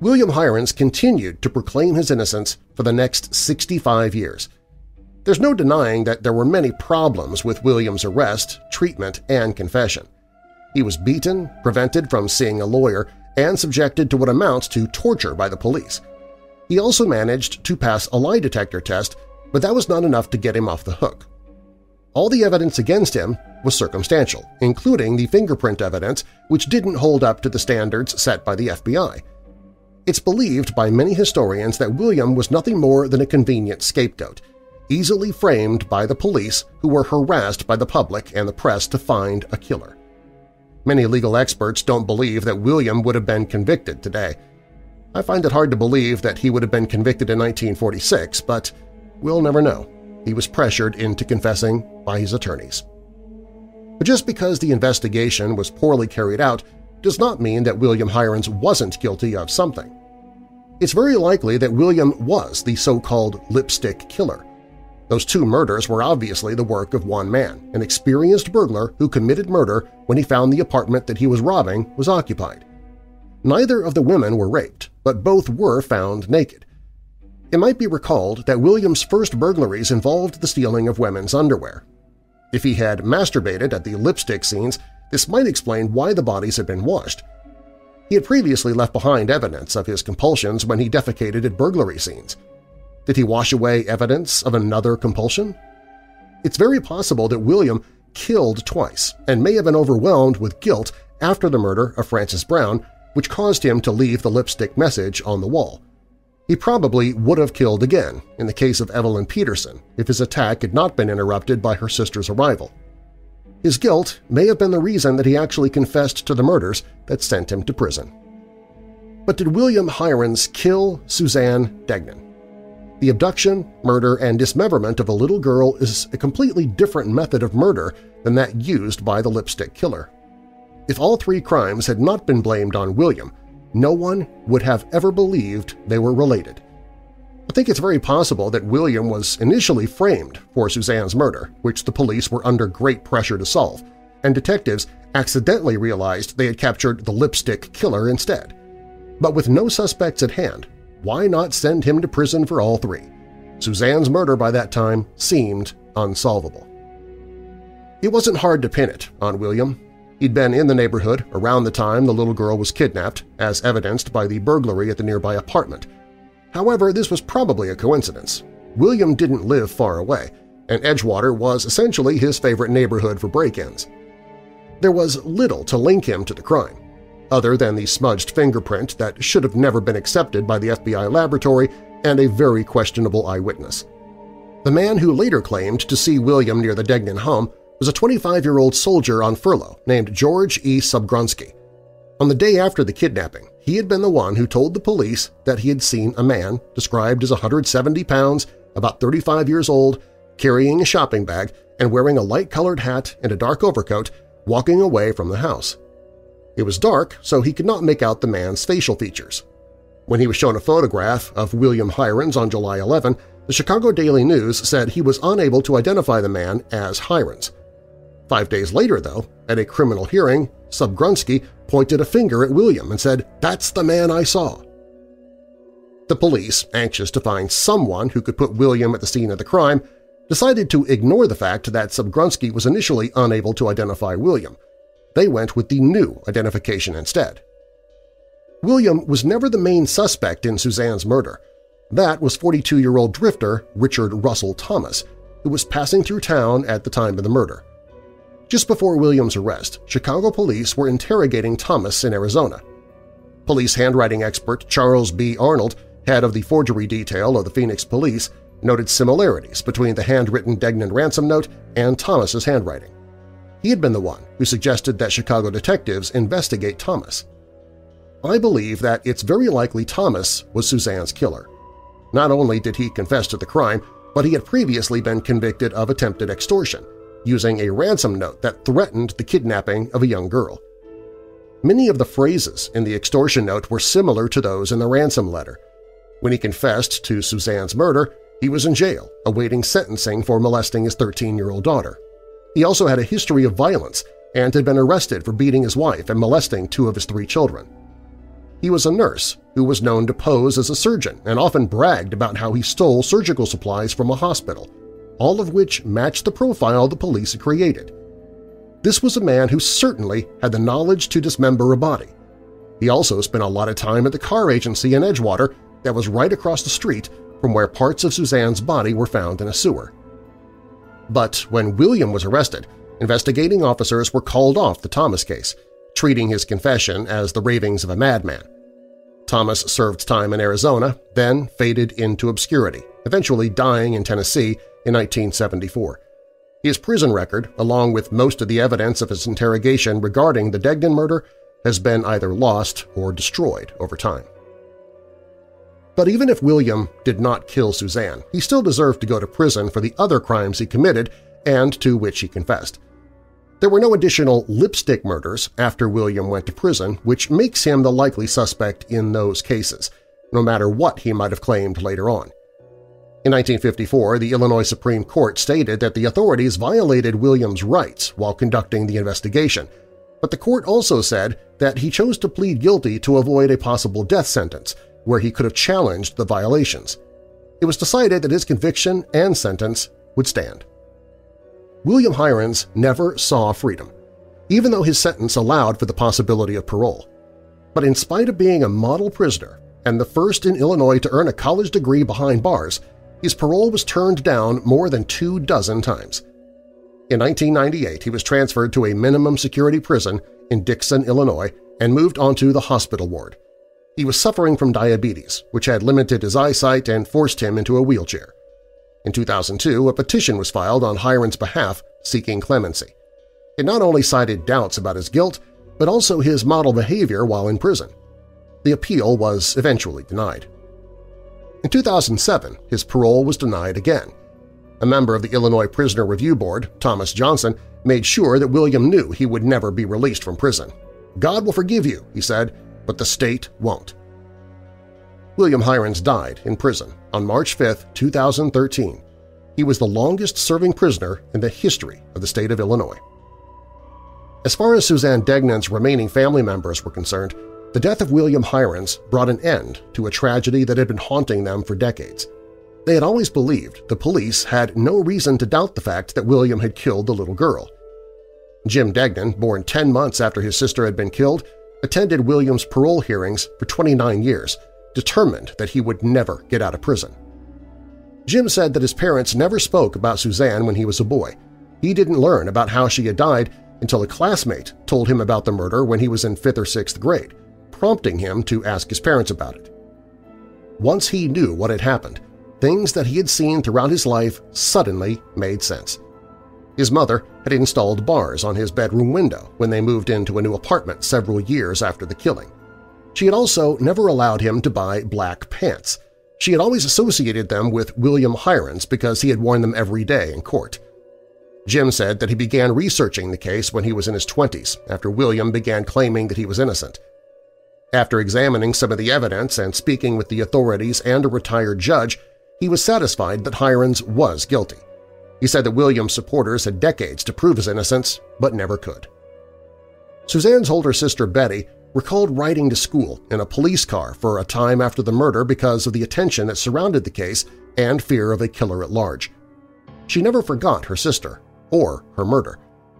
William Heirens continued to proclaim his innocence for the next 65 years. There's no denying that there were many problems with William's arrest, treatment, and confession. He was beaten, prevented from seeing a lawyer, and subjected to what amounts to torture by the police. He also managed to pass a lie detector test, but that was not enough to get him off the hook. All the evidence against him was circumstantial, including the fingerprint evidence, which didn't hold up to the standards set by the FBI. It's believed by many historians that William was nothing more than a convenient scapegoat, easily framed by the police who were harassed by the public and the press to find a killer. Many legal experts don't believe that William would have been convicted today. I find it hard to believe that he would have been convicted in 1946, but we'll never know. He was pressured into confessing by his attorneys. But just because the investigation was poorly carried out does not mean that William Heirens wasn't guilty of something. It's very likely that William was the so-called lipstick killer. Those 2 murders were obviously the work of one man, an experienced burglar who committed murder when he found the apartment that he was robbing was occupied. Neither of the women were raped, but both were found naked. It might be recalled that William's first burglaries involved the stealing of women's underwear. If he had masturbated at the lipstick scenes, this might explain why the bodies had been washed. He had previously left behind evidence of his compulsions when he defecated at burglary scenes. Did he wash away evidence of another compulsion? It's very possible that William killed twice and may have been overwhelmed with guilt after the murder of Frances Brown, which caused him to leave the lipstick message on the wall. He probably would have killed again, in the case of Evelyn Peterson, if his attack had not been interrupted by her sister's arrival. His guilt may have been the reason that he actually confessed to the murders that sent him to prison. But did William Heirens kill Suzanne Degnan? The abduction, murder, and dismemberment of a little girl is a completely different method of murder than that used by the lipstick killer. If all 3 crimes had not been blamed on William, no one would have ever believed they were related. I think it's very possible that William was initially framed for Suzanne's murder, which the police were under great pressure to solve, and detectives accidentally realized they had captured the lipstick killer instead. But with no suspects at hand, why not send him to prison for all three? Suzanne's murder by that time seemed unsolvable. It wasn't hard to pin it on William. He'd been in the neighborhood around the time the little girl was kidnapped, as evidenced by the burglary at the nearby apartment. However, this was probably a coincidence. William didn't live far away, and Edgewater was essentially his favorite neighborhood for break-ins. There was little to link him to the crime, other than the smudged fingerprint that should have never been accepted by the FBI laboratory and a very questionable eyewitness. The man who later claimed to see William near the Degnan home was a 25-year-old soldier on furlough named George E. Subgrunski. On the day after the kidnapping, he had been the one who told the police that he had seen a man described as 170 pounds, about 35 years old, carrying a shopping bag and wearing a light-colored hat and a dark overcoat, walking away from the house. It was dark, so he could not make out the man's facial features. When he was shown a photograph of William Heirens on July 11, the Chicago Daily News said he was unable to identify the man as Heirens. 5 days later, though, at a criminal hearing, Subgrunski pointed a finger at William and said, "That's the man I saw." The police, anxious to find someone who could put William at the scene of the crime, decided to ignore the fact that Subgrunski was initially unable to identify William. They went with the new identification instead. William was never the main suspect in Suzanne's murder. That was 42-year-old drifter Richard Russell Thomas, who was passing through town at the time of the murder. Just before William's arrest, Chicago police were interrogating Thomas in Arizona. Police handwriting expert Charles B. Arnold, head of the forgery detail of the Phoenix Police, noted similarities between the handwritten Degnan ransom note and Thomas's handwriting. He had been the one who suggested that Chicago detectives investigate Thomas. I believe that it's very likely Thomas was Suzanne's killer. Not only did he confess to the crime, but he had previously been convicted of attempted extortion, using a ransom note that threatened the kidnapping of a young girl. Many of the phrases in the extortion note were similar to those in the ransom letter. When he confessed to Suzanne's murder, he was in jail, awaiting sentencing for molesting his 13-year-old daughter. He also had a history of violence and had been arrested for beating his wife and molesting two of his three children. He was a nurse who was known to pose as a surgeon and often bragged about how he stole surgical supplies from a hospital, all of which matched the profile the police had created. This was a man who certainly had the knowledge to dismember a body. He also spent a lot of time at the car agency in Edgewater that was right across the street from where parts of Suzanne's body were found in a sewer. But when William was arrested, investigating officers were called off the Thomas case, treating his confession as the ravings of a madman. Thomas served time in Arizona, then faded into obscurity, eventually dying in Tennessee in 1974. His prison record, along with most of the evidence of his interrogation regarding the Degnan murder, has been either lost or destroyed over time. But even if William did not kill Suzanne, he still deserved to go to prison for the other crimes he committed and to which he confessed. There were no additional lipstick murders after William went to prison, which makes him the likely suspect in those cases, no matter what he might have claimed later on. In 1954, the Illinois Supreme Court stated that the authorities violated William's rights while conducting the investigation, but the court also said that he chose to plead guilty to avoid a possible death sentence, where he could have challenged the violations. It was decided that his conviction and sentence would stand. William Heirens never saw freedom, even though his sentence allowed for the possibility of parole. But in spite of being a model prisoner and the first in Illinois to earn a college degree behind bars, his parole was turned down more than 24 times. In 1998, he was transferred to a minimum security prison in Dixon, Illinois, and moved onto the hospital ward. He was suffering from diabetes, which had limited his eyesight and forced him into a wheelchair. In 2002, a petition was filed on Heirens' behalf seeking clemency. It not only cited doubts about his guilt, but also his model behavior while in prison. The appeal was eventually denied. In 2007, his parole was denied again. A member of the Illinois Prisoner Review Board, Thomas Johnson, made sure that William knew he would never be released from prison. "God will forgive you," he said, but the state won't. William Heirens died in prison on March 5, 2013. He was the longest-serving prisoner in the history of the state of Illinois. As far as Suzanne Degnan's remaining family members were concerned, the death of William Heirens brought an end to a tragedy that had been haunting them for decades. They had always believed the police had no reason to doubt the fact that William had killed the little girl. Jim Degnan, born 10 months after his sister had been killed, attended William's parole hearings for 29 years, determined that he would never get out of prison. Jim said that his parents never spoke about Suzanne when he was a boy. He didn't learn about how she had died until a classmate told him about the murder when he was in 5th or 6th grade, prompting him to ask his parents about it. Once he knew what had happened, things that he had seen throughout his life suddenly made sense. His mother had installed bars on his bedroom window when they moved into a new apartment several years after the killing. She had also never allowed him to buy black pants. She had always associated them with William Heirens because he had worn them every day in court. Jim said that he began researching the case when he was in his 20s, after William began claiming that he was innocent. After examining some of the evidence and speaking with the authorities and a retired judge, he was satisfied that Heirens was guilty. He said that William's supporters had decades to prove his innocence, but never could. Suzanne's older sister Betty recalled riding to school in a police car for a time after the murder because of the attention that surrounded the case and fear of a killer at large. She never forgot her sister or her murder,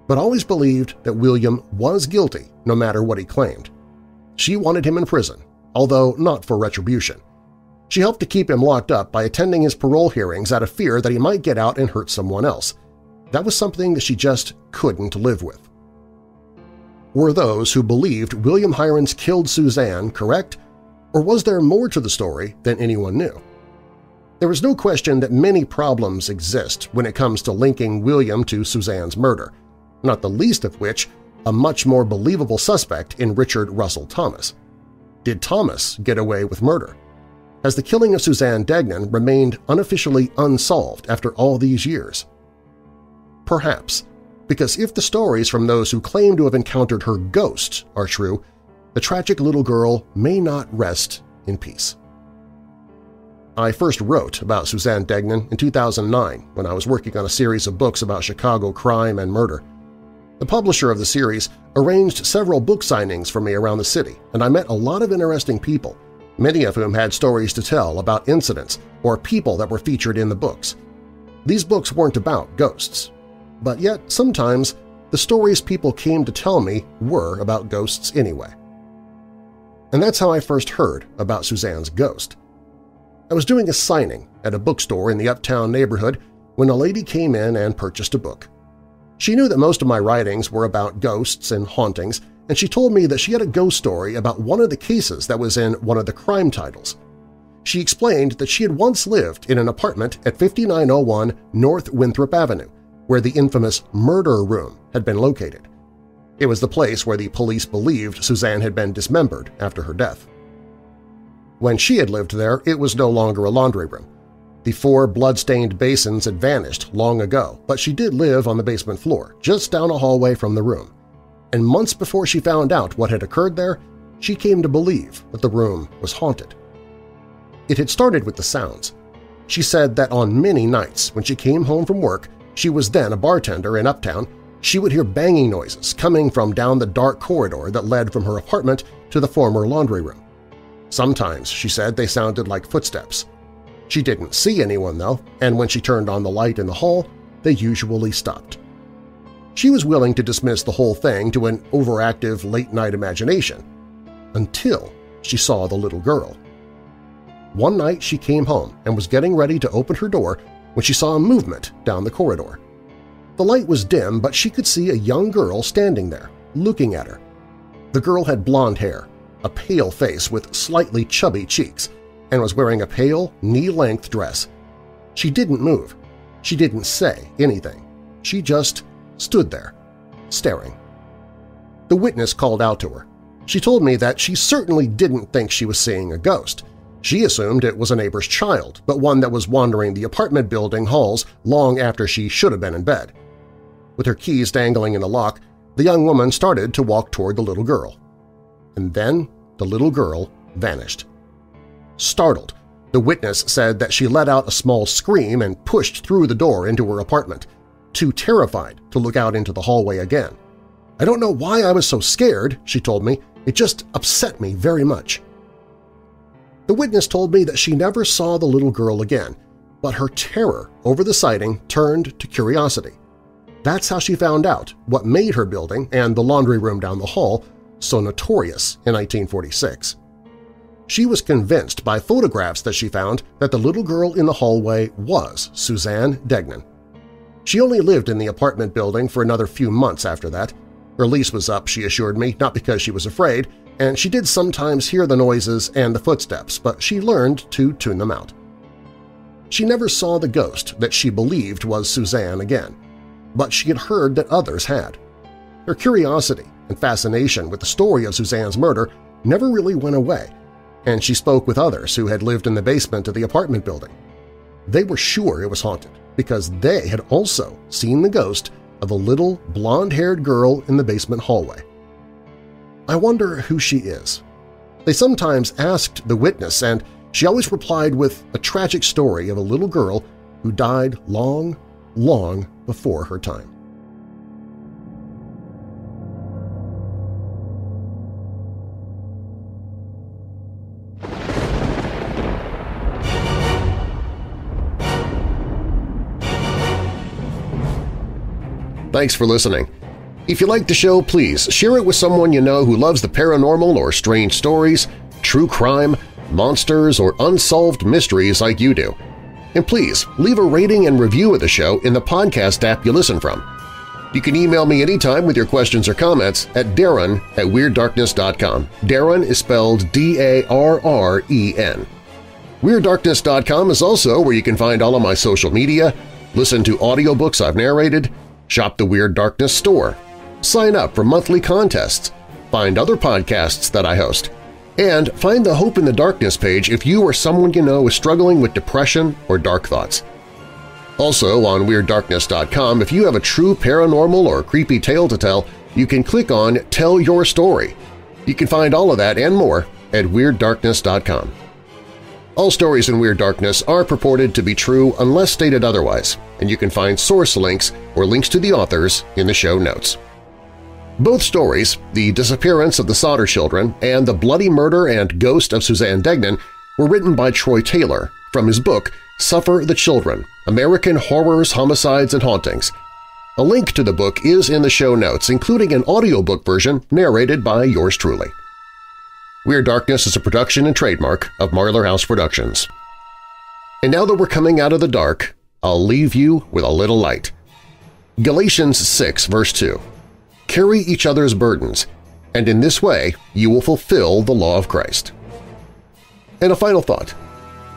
but always believed that William was guilty no matter what he claimed. She wanted him in prison, although not for retribution. She helped to keep him locked up by attending his parole hearings out of fear that he might get out and hurt someone else. That was something that she just couldn't live with. Were those who believed William Heirens killed Suzanne correct, or was there more to the story than anyone knew? There is no question that many problems exist when it comes to linking William to Suzanne's murder, not the least of which a much more believable suspect in Richard Russell Thomas. Did Thomas get away with murder? Has the killing of Suzanne Degnan remained unofficially unsolved after all these years? Perhaps, because if the stories from those who claim to have encountered her ghost are true, the tragic little girl may not rest in peace. I first wrote about Suzanne Degnan in 2009 when I was working on a series of books about Chicago crime and murder. The publisher of the series arranged several book signings for me around the city, and I met a lot of interesting people, many of whom had stories to tell about incidents or people that were featured in the books. These books weren't about ghosts, but yet sometimes the stories people came to tell me were about ghosts anyway. And that's how I first heard about Suzanne's ghost. I was doing a signing at a bookstore in the uptown neighborhood when a lady came in and purchased a book. She knew that most of my writings were about ghosts and hauntings, and she told me that she had a ghost story about one of the cases that was in one of the crime titles. She explained that she had once lived in an apartment at 5901 North Winthrop Avenue, where the infamous murder room had been located. It was the place where the police believed Suzanne had been dismembered after her death. When she had lived there, it was no longer a laundry room. The 4 blood-stained basins had vanished long ago, but she did live on the basement floor, just down a hallway from the room. And months before she found out what had occurred there, she came to believe that the room was haunted. It had started with the sounds. She said that on many nights when she came home from work, she was then a bartender in Uptown, she would hear banging noises coming from down the dark corridor that led from her apartment to the former laundry room. Sometimes, she said, they sounded like footsteps. She didn't see anyone, though, and when she turned on the light in the hall, they usually stopped. She was willing to dismiss the whole thing to an overactive late-night imagination until she saw the little girl. One night she came home and was getting ready to open her door when she saw a movement down the corridor. The light was dim, but she could see a young girl standing there, looking at her. The girl had blonde hair, a pale face with slightly chubby cheeks, and was wearing a pale, knee-length dress. She didn't move. She didn't say anything. She just stood there, staring. The witness called out to her. She told me that she certainly didn't think she was seeing a ghost. She assumed it was a neighbor's child, but one that was wandering the apartment building halls long after she should have been in bed. With her keys dangling in the lock, the young woman started to walk toward the little girl. And then the little girl vanished. Startled, the witness said that she let out a small scream and pushed through the door into her apartment, too terrified to look out into the hallway again. "I don't know why I was so scared," she told me. "It just upset me very much." The witness told me that she never saw the little girl again, but her terror over the sighting turned to curiosity. That's how she found out what made her building and the laundry room down the hall so notorious in 1946. She was convinced by photographs that she found that the little girl in the hallway was Suzanne Degnan. She only lived in the apartment building for another few months after that. Her lease was up, she assured me, not because she was afraid, and she did sometimes hear the noises and the footsteps, but she learned to tune them out. She never saw the ghost that she believed was Suzanne again, but she had heard that others had. Her curiosity and fascination with the story of Suzanne's murder never really went away, and she spoke with others who had lived in the basement of the apartment building. They were sure it was haunted because they had also seen the ghost of a little blonde-haired girl in the basement hallway. I wonder who she is. They sometimes asked the witness, and she always replied with a tragic story of a little girl who died long, long before her time. Thanks for listening. If you like the show, please share it with someone you know who loves the paranormal or strange stories, true crime, monsters, or unsolved mysteries like you do. And please leave a rating and review of the show in the podcast app you listen from. You can email me anytime with your questions or comments at darren@weirddarkness.com. Darren is spelled D-A-R-R-E-N. WeirdDarkness.com is also where you can find all of my social media, listen to audiobooks I've narrated, shop the Weird Darkness store, sign up for monthly contests, find other podcasts that I host, and find the Hope in the Darkness page if you or someone you know is struggling with depression or dark thoughts. Also on WeirdDarkness.com, if you have a true paranormal or creepy tale to tell, you can click on Tell Your Story. You can find all of that and more at WeirdDarkness.com. All stories in Weird Darkness are purported to be true unless stated otherwise, and you can find source links or links to the authors in the show notes. Both stories, The Disappearance of the Sodder Children and The Bloody Murder and Ghost of Suzanne Degnan, were written by Troy Taylor from his book Suffer the Children: American Horrors, Homicides, and Hauntings. A link to the book is in the show notes, including an audiobook version narrated by yours truly. Weird Darkness is a production and trademark of Marlar House Productions. And now that we're coming out of the dark, I'll leave you with a little light. Galatians 6, verse 2. Carry each other's burdens, and in this way you will fulfill the law of Christ. And a final thought.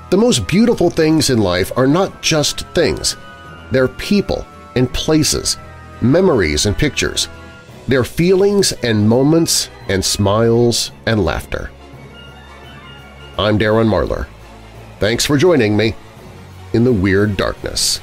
The most beautiful things in life are not just things. They're people and places, memories and pictures. They're feelings and moments and smiles and laughter. I'm Darren Marlar. Thanks for joining me in the Weird Darkness.